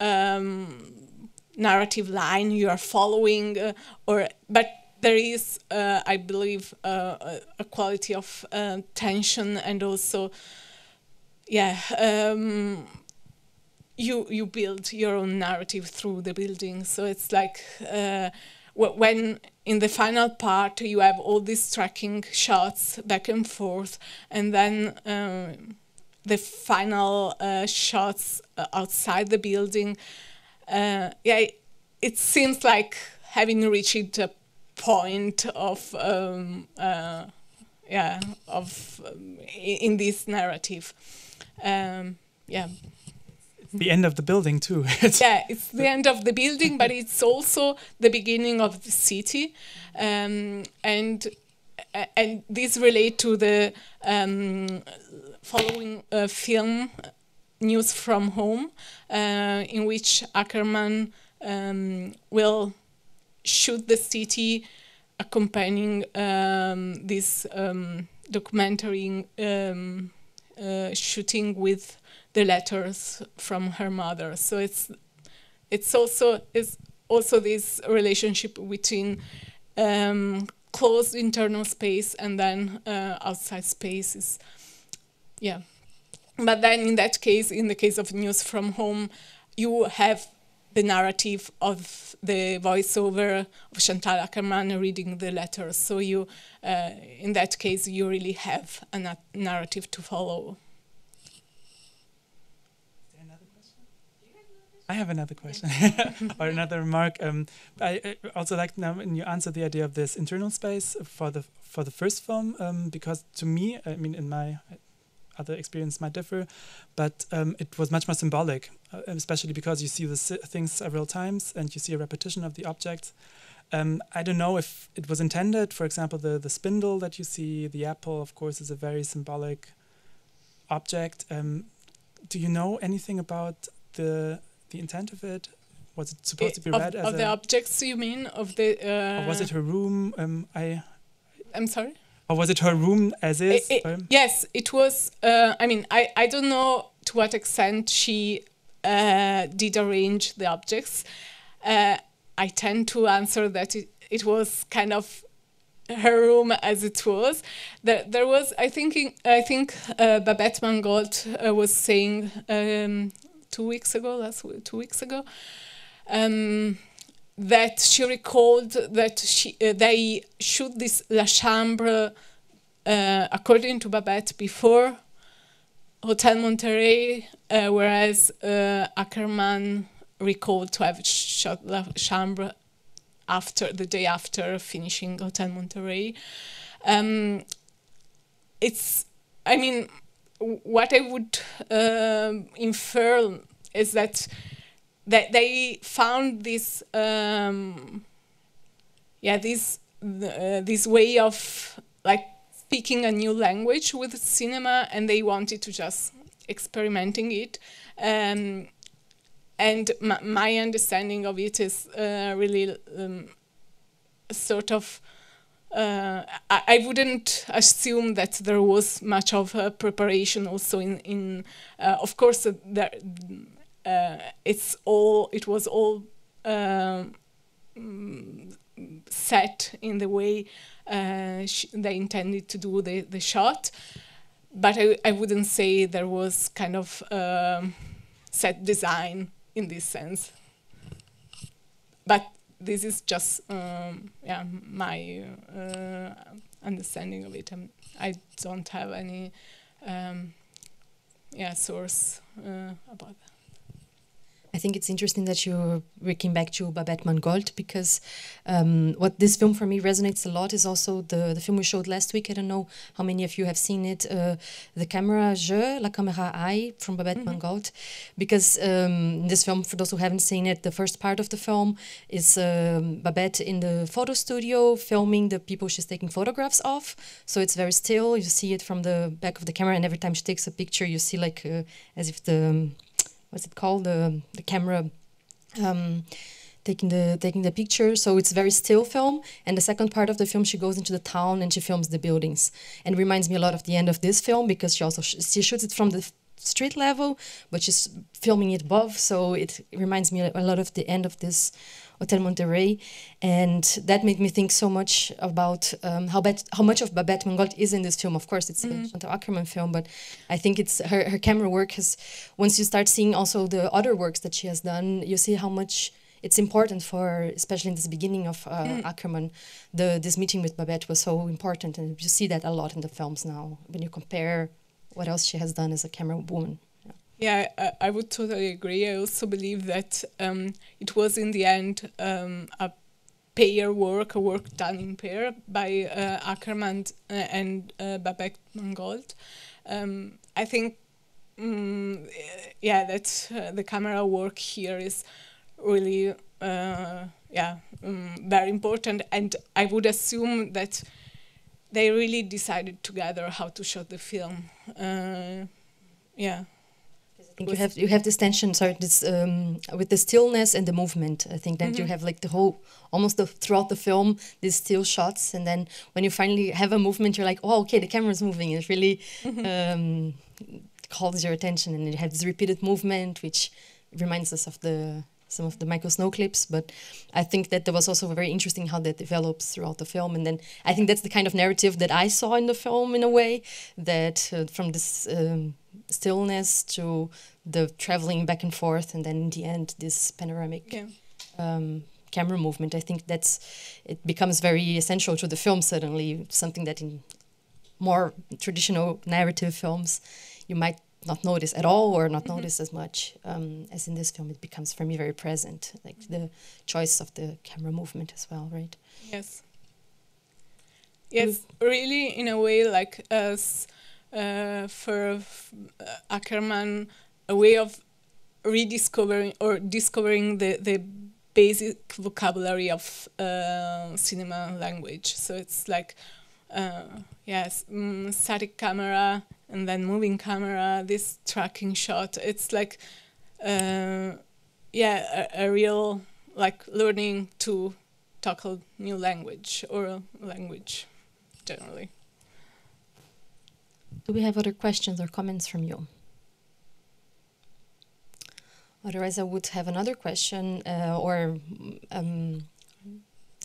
um, narrative line you are following, uh, or but there is uh, I believe uh, a quality of uh, tension, and also yeah um, you you build your own narrative through the building. So it's like uh, when in the final part you have all these tracking shots back and forth, and then um, the final uh, shots outside the building, uh, yeah, it, it seems like having reached a point of um, uh, yeah of um, in this narrative. Um, yeah. The end of the building too. It's yeah, it's the end of the building, but it's also the beginning of the city, um, and uh, and this relates to the um, following uh, film, News from Home, uh, in which Akerman um, will shoot the city, accompanying um, this um, documentary um, uh, shooting with the letters from her mother. So it's it's also it's also this relationship between um, closed internal space and then uh, outside spaces. Yeah, but then in that case, in the case of News from Home, you have the narrative of the voiceover of Chantal Akerman reading the letters. So you, uh, in that case, you really have a na narrative to follow. I have another question or another remark. Um, I also like now when you answer the idea of this internal space for the for the first film, um, because to me, I mean, in my other experience might differ, but um, it was much more symbolic, uh, especially because you see the things several times and you see a repetition of the objects. Um, I don't know if it was intended. For example, the the spindle that you see, the apple, of course, is a very symbolic object. Um, do you know anything about the the intent of it? Was it supposed it, to be read of, as of the objects? You mean of the? Uh, or was it her room? Um, I. I'm sorry. Or was it her room as is? It, it, yes, it was. Uh, I mean, I I don't know to what extent she uh, did arrange the objects. Uh, I tend to answer that it it was kind of her room as it was. There there was I think in, I think uh, Babette Mangolte uh, was saying. Um, two weeks ago, last two weeks ago, um, that she recalled that she, uh, they shoot this La Chambre, uh, according to Babette, before Hotel Monterey, uh, whereas uh, Akerman recalled to have shot La Chambre after, the day after finishing Hotel Monterey. Um, it's, I mean, what I would um, infer is that that they found this um, yeah this uh, this way of like speaking a new language with cinema, and they wanted to just experimenting it. Um, and my, my understanding of it is uh, really um, sort of. Uh, I, I wouldn't assume that there was much of a preparation. Also, in in uh, of course, uh, there, uh, it's all it was all uh, set in the way uh, sh they intended to do the the shot, but I I wouldn't say there was kind of um, set design in this sense. But this is just um, yeah my uh, understanding of it. Um, I don't have any um, yeah source uh, about that. I think it's interesting that you're working back to Babette Mangolte, because um, what this film for me resonates a lot is also the, the film we showed last week. I don't know how many of you have seen it, uh, The Camera Je, La Camera I, from Babette mm-hmm. Mangolte, because um, this film, for those who haven't seen it, the first part of the film is um, Babette in the photo studio filming the people she's taking photographs of. So it's very still, you see it from the back of the camera, and every time she takes a picture you see like uh, as if the... Um, what's it called, the the camera um, taking the taking the picture. So it's a very still film. And the second part of the film, she goes into the town and she films the buildings. And it reminds me a lot of the end of this film, because she also sh she shoots it from the street level, but she's filming it above. So it reminds me a lot of the end of this Hotel Monterey. And that made me think so much about um, how, bet how much of Babette Mangolte is in this film. Of course, it's mm-hmm. a Chantal Akerman film, but I think it's her, her camera work has, once you start seeing also the other works that she has done, you see how much it's important for her, especially in this beginning of uh, mm. Akerman. The, this meeting with Babette was so important, and you see that a lot in the films now, when you compare what else she has done as a camera woman. Yeah, I, I would totally agree. I also believe that um, it was in the end um, a pair work, work done in pair by uh, Akerman and uh, Babette Mangolte. Um, I think, um, yeah, that uh, the camera work here is really, uh, yeah, um, very important. And I would assume that they really decided together how to shoot the film. Uh, yeah. You have you have this tension, sorry, this um, with the stillness and the movement. I think that mm-hmm. you have like the whole almost the, throughout the film these still shots, and then when you finally have a movement, you're like, oh, okay, the camera's moving. It really mm-hmm. um, calls your attention, and you have this repeated movement, which reminds us of the some of the Michael Snow clips. But I think that there was also very interesting how that develops throughout the film, and then I think that's the kind of narrative that I saw in the film in a way that uh, from this. Um, stillness to the traveling back and forth, and then in the end this panoramic yeah. um, camera movement. I think that's it becomes very essential to the film suddenly, something that in more traditional narrative films you might not notice at all or not mm-hmm. notice as much um, as in this film. It becomes for me very present, like mm-hmm. the choice of the camera movement as well, right? Yes. Yes, mm-hmm. really in a way like us. Uh, for uh, Akerman, a way of rediscovering or discovering the, the basic vocabulary of uh, cinema language. So it's like, uh, yes, mm, static camera and then moving camera, this tracking shot. It's like, uh, yeah, a, a real, like learning to tackle new language or language generally. Do we have other questions or comments from you? Otherwise, I would have another question, uh, or um,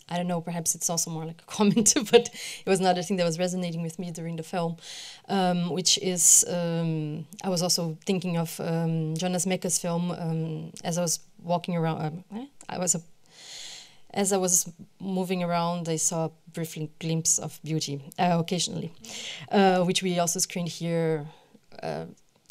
I don't know, perhaps it's also more like a comment, but it was another thing that was resonating with me during the film, um, which is, um, I was also thinking of um, Jonas Meka's film um, as I was walking around, um, I was a As I was moving around, I saw a brief glimpse of beauty, uh, occasionally, uh, which we also screened here uh,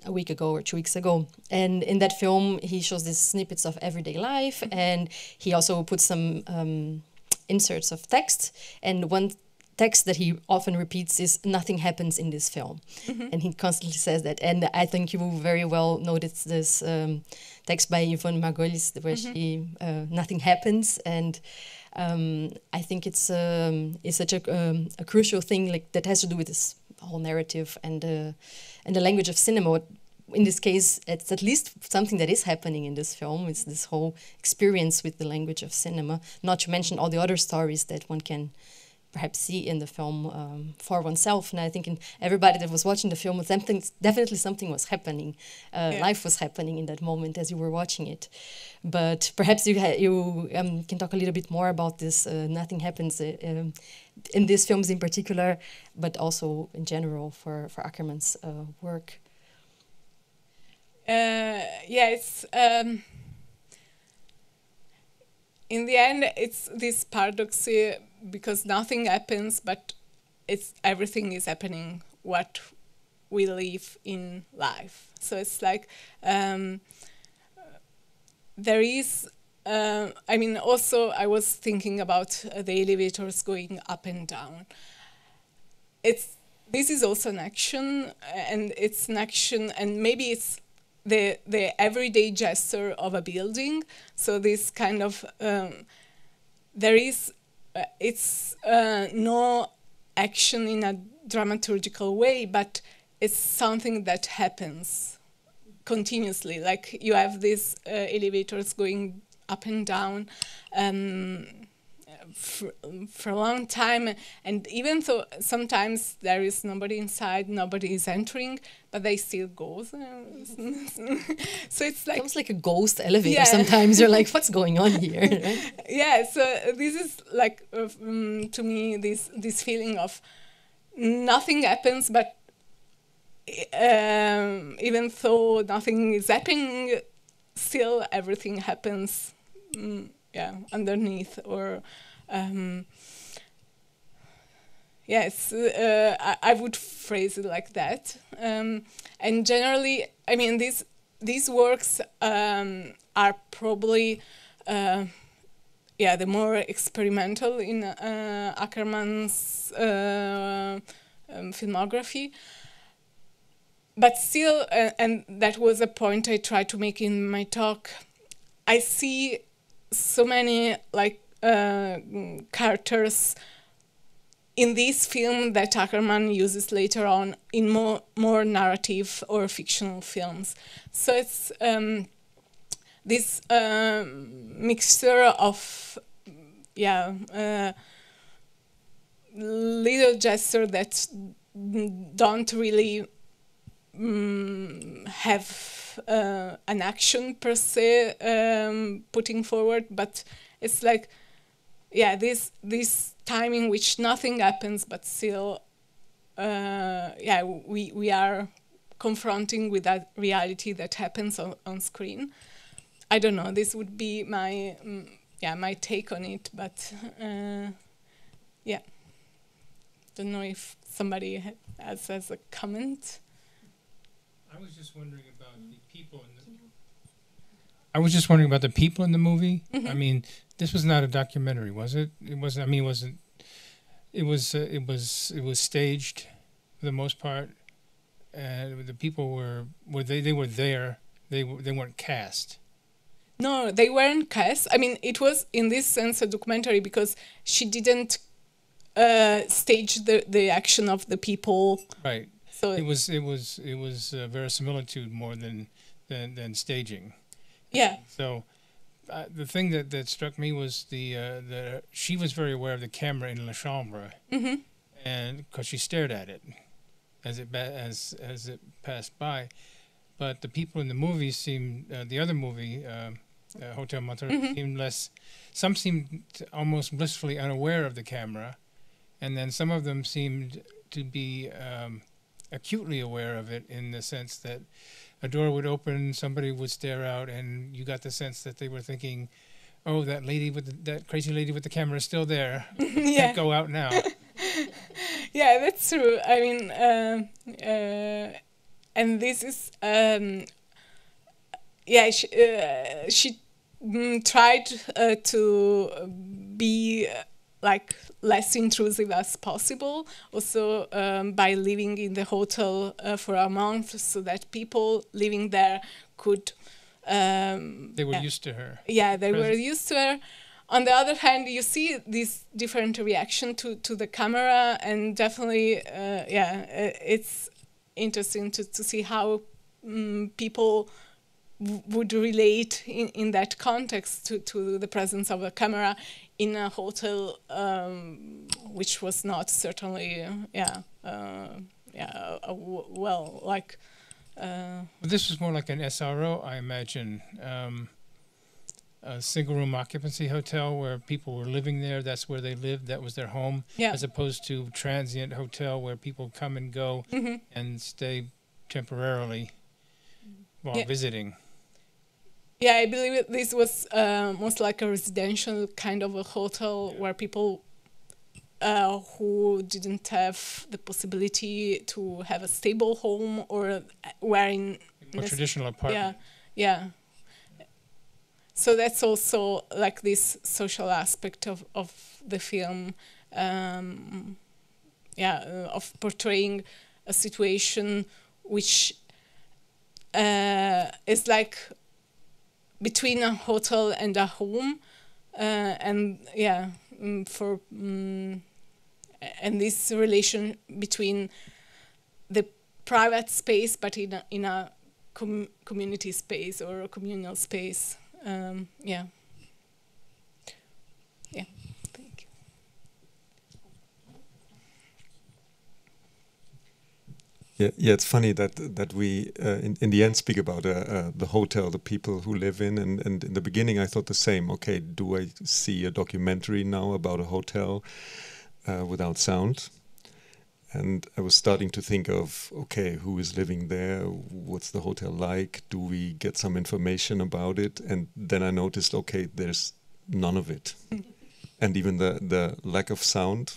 a week ago or two weeks ago. And in that film, he shows these snippets of everyday life, mm-hmm. and he also puts some um, inserts of text. And one text that he often repeats is, nothing happens in this film. Mm-hmm. And he constantly says that. And I think you very well noticed this um, text by Yvonne Margulé, where mm-hmm. she uh, nothing happens, and um, I think it's um, it's such a, um, a crucial thing, like that has to do with this whole narrative and uh, and the language of cinema. In this case, it's at least something that is happening in this film. It's this whole experience with the language of cinema. Not to mention all the other stories that one can perhaps see in the film um, for oneself. And I think in everybody that was watching the film, something, definitely something was happening. Uh, yeah. Life was happening in that moment as you were watching it. But perhaps you, ha you um, can talk a little bit more about this, uh, nothing happens uh, um, in these films in particular, but also in general for, for Akerman's uh, work. Uh, yeah, it's... Um, in the end, it's this paradox here, because nothing happens, but it's everything is happening what we live in life. So it's like um, there is, uh, I mean, also I was thinking about uh, the elevators going up and down. It's, this is also an action, and it's an action, and maybe it's the, the everyday gesture of a building. So this kind of, um, there is, Uh, it's uh, no action in a dramaturgical way, but it's something that happens continuously. Like you have these uh, elevators going up and down um, for, for a long time. And even though sometimes there is nobody inside, nobody is entering, but they still go. So it's like... It's like a ghost elevator yeah. sometimes. You're like, what's going on here? Yeah, so this is like, um, to me, this this feeling of nothing happens, but um, even though nothing is happening, still everything happens, mm, yeah, underneath or... Um, Yes, uh, I, I would phrase it like that. Um, and generally, I mean, these, these works um, are probably uh, yeah, the more experimental in uh, Akerman's uh, um, filmography. But still, uh, and that was a point I tried to make in my talk, I see so many like uh, characters in this film that Akerman uses later on in more more narrative or fictional films. So it's um, this uh, mixture of yeah uh, little gestures that don't really Mm, have uh, an action per se um, putting forward, but it's like, yeah, this this time in which nothing happens, but still, uh, yeah, we we are confronting with that reality that happens on, on screen. I don't know. This would be my um, yeah my take on it, but uh, yeah, don't know if somebody has has a comment. I was just wondering about the people in the I was just wondering about the people in the movie. Mm-hmm. I mean, this was not a documentary, was it? It wasn't. I mean, it wasn't. It was. Uh, it was. It was staged, for the most part, and the people were. Were they? They were there. They were. They weren't cast. No, they weren't cast. I mean, it was in this sense a documentary because she didn't uh, stage the the action of the people. Right. So it was it was it was uh, verisimilitude more than than, than staging. Yeah. So uh, the thing that, that struck me was the uh, the she was very aware of the camera in La Chambre, mm-hmm. and because she stared at it as it as as it passed by, but the people in the movie seemed uh, the other movie uh, uh, Hotel Monterey mm-hmm. seemed less. Some seemed almost blissfully unaware of the camera, and then some of them seemed to be. Um, acutely aware of it in the sense that a door would open, somebody would stare out, and you got the sense that they were thinking, oh, that lady with the, that crazy lady with the camera is still there. Yeah. Can't go out now. Yeah, that's true. I mean, uh, uh, and this is, um, yeah, she, uh, she mm, tried uh, to be uh, like less intrusive as possible, also um, by living in the hotel uh, for a month so that people living there could... Um, they were uh, used to her. Yeah, they Present. were used to her. On the other hand, you see this different reaction to, to the camera, and definitely, uh, yeah, it's interesting to, to see how um, people w would relate in, in that context to, to the presence of a camera in a hotel, um, which was not certainly, yeah, uh, yeah, uh, well, like. Uh, this was more like an S R O, I imagine, um, a single-room occupancy hotel where people were living there. That's where they lived. That was their home, yeah. As opposed to transient hotel where people come and go mm-hmm. and stay temporarily while yeah. visiting. Yeah, I believe this was uh, most like a residential kind of a hotel yeah. where people uh, who didn't have the possibility to have a stable home or were in a traditional apartment. Yeah, yeah. So that's also like this social aspect of, of the film, um, yeah, of portraying a situation which uh, is like between a hotel and a home, uh, and yeah, um, for um, and this relation between the private space, but in a, in a com community space or a communal space, um, yeah, yeah. Thank you. Yeah, yeah. It's funny that that we uh, in in the end speak about uh, uh, the hotel, the people who live in, and and in the beginning I thought the same. Okay, do I see a documentary now about a hotel uh, without sound? And I was starting to think of okay, who is living there? What's the hotel like? Do we get some information about it? And then I noticed okay, there's none of it, and even the the lack of sound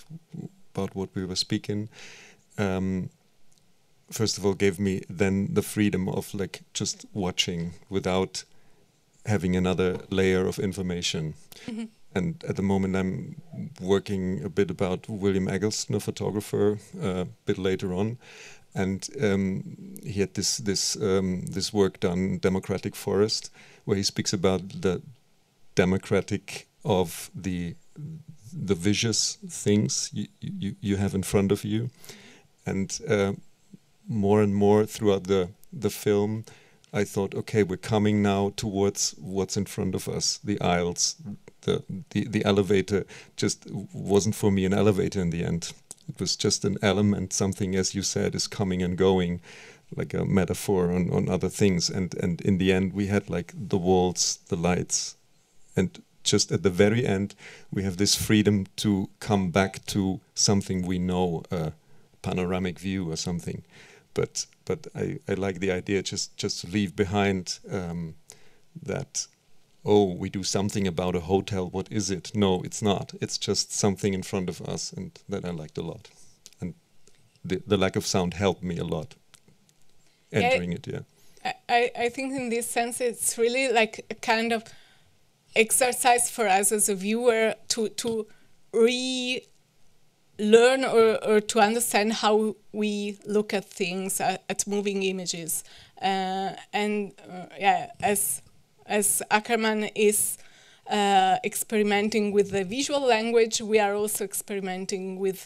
about what we were speaking. Um, First of all, gave me then the freedom of like just watching without having another layer of information. Mm-hmm. And at the moment I'm working a bit about William Eggleston, a photographer, uh, a bit later on. And um, he had this, this, um, this work done, Democratic Forest, where he speaks about the democratic of the, the vicious things you, you, you have in front of you. And uh, more and more throughout the, the film, I thought, okay, we're coming now towards what's in front of us, the aisles, the, the, the elevator. Just wasn't for me an elevator in the end. It was just an element, something, as you said, is coming and going, like a metaphor on, on other things. And, and in the end, we had like the walls, the lights. And just at the very end, we have this freedom to come back to something we know, a panoramic view or something. But but I, I like the idea just, just to leave behind um, that, oh, we do something about a hotel, what is it? No, it's not. It's just something in front of us, and that I liked a lot. And the, the lack of sound helped me a lot, entering yeah, it, yeah. I, I think in this sense, it's really like a kind of exercise for us as a viewer to, to re-learn or, or to understand how we look at things, at, at moving images. Uh, and uh, yeah, as... As Akerman is uh, experimenting with the visual language, we are also experimenting with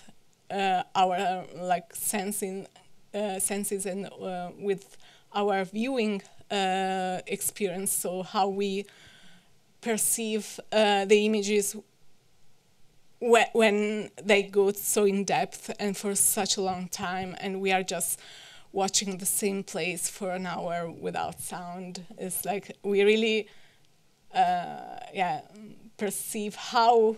uh, our uh, like sensing, uh, senses and uh, with our viewing uh, experience. So how we perceive uh, the images wh when they go so in depth and for such a long time, and we are just watching the same place for an hour without sound. It's like we really uh, yeah, perceive how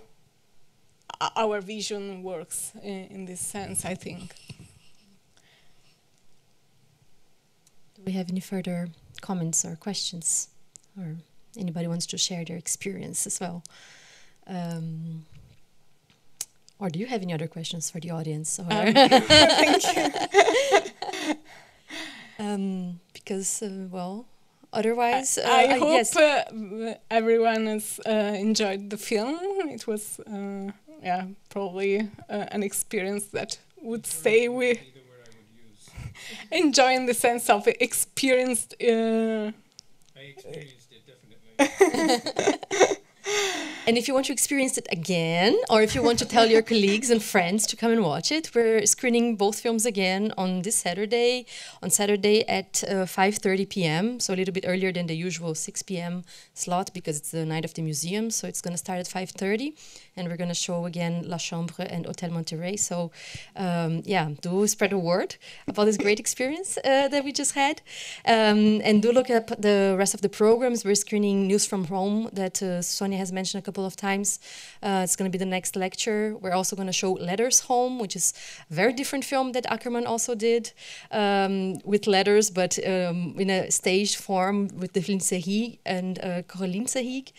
our vision works in, in this sense, I think. Do we have any further comments or questions? Or anybody wants to share their experience as well? Um, or do you have any other questions for the audience? Or um, thank you. Um, because, uh, well, otherwise... Uh, I, I hope yes. uh, everyone has uh, enjoyed the film. It was, uh, yeah, probably uh, an experience that would stay with... Enjoy in the sense of experienced... Uh, I experienced it, definitely. And if you want to experience it again, or if you want to tell your colleagues and friends to come and watch it, we're screening both films again on this Saturday, on Saturday at uh, five thirty p m, so a little bit earlier than the usual six p m slot, because it's the night of the museum, so it's going to start at five thirty, and we're going to show again La Chambre and Hotel Monterey, so um, yeah, do spread the word about this great experience uh, that we just had, um, and do look up the rest of the programs. We're screening News from Home, that uh, Sonia has mentioned a couple of times. Uh, it's going to be the next lecture. We're also going to show Letters Home, which is a very different film that Akerman also did, um, with letters, but um, in a staged form with Devlin Sehig and uh, Coraline Sehig.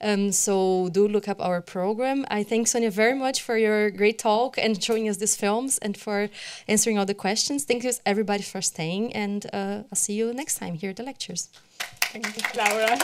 Um, so do look up our program. I thank Sonia very much for your great talk and showing us these films and for answering all the questions. Thank you everybody for staying, and uh, I'll see you next time here at the lectures. Thank you, Laura.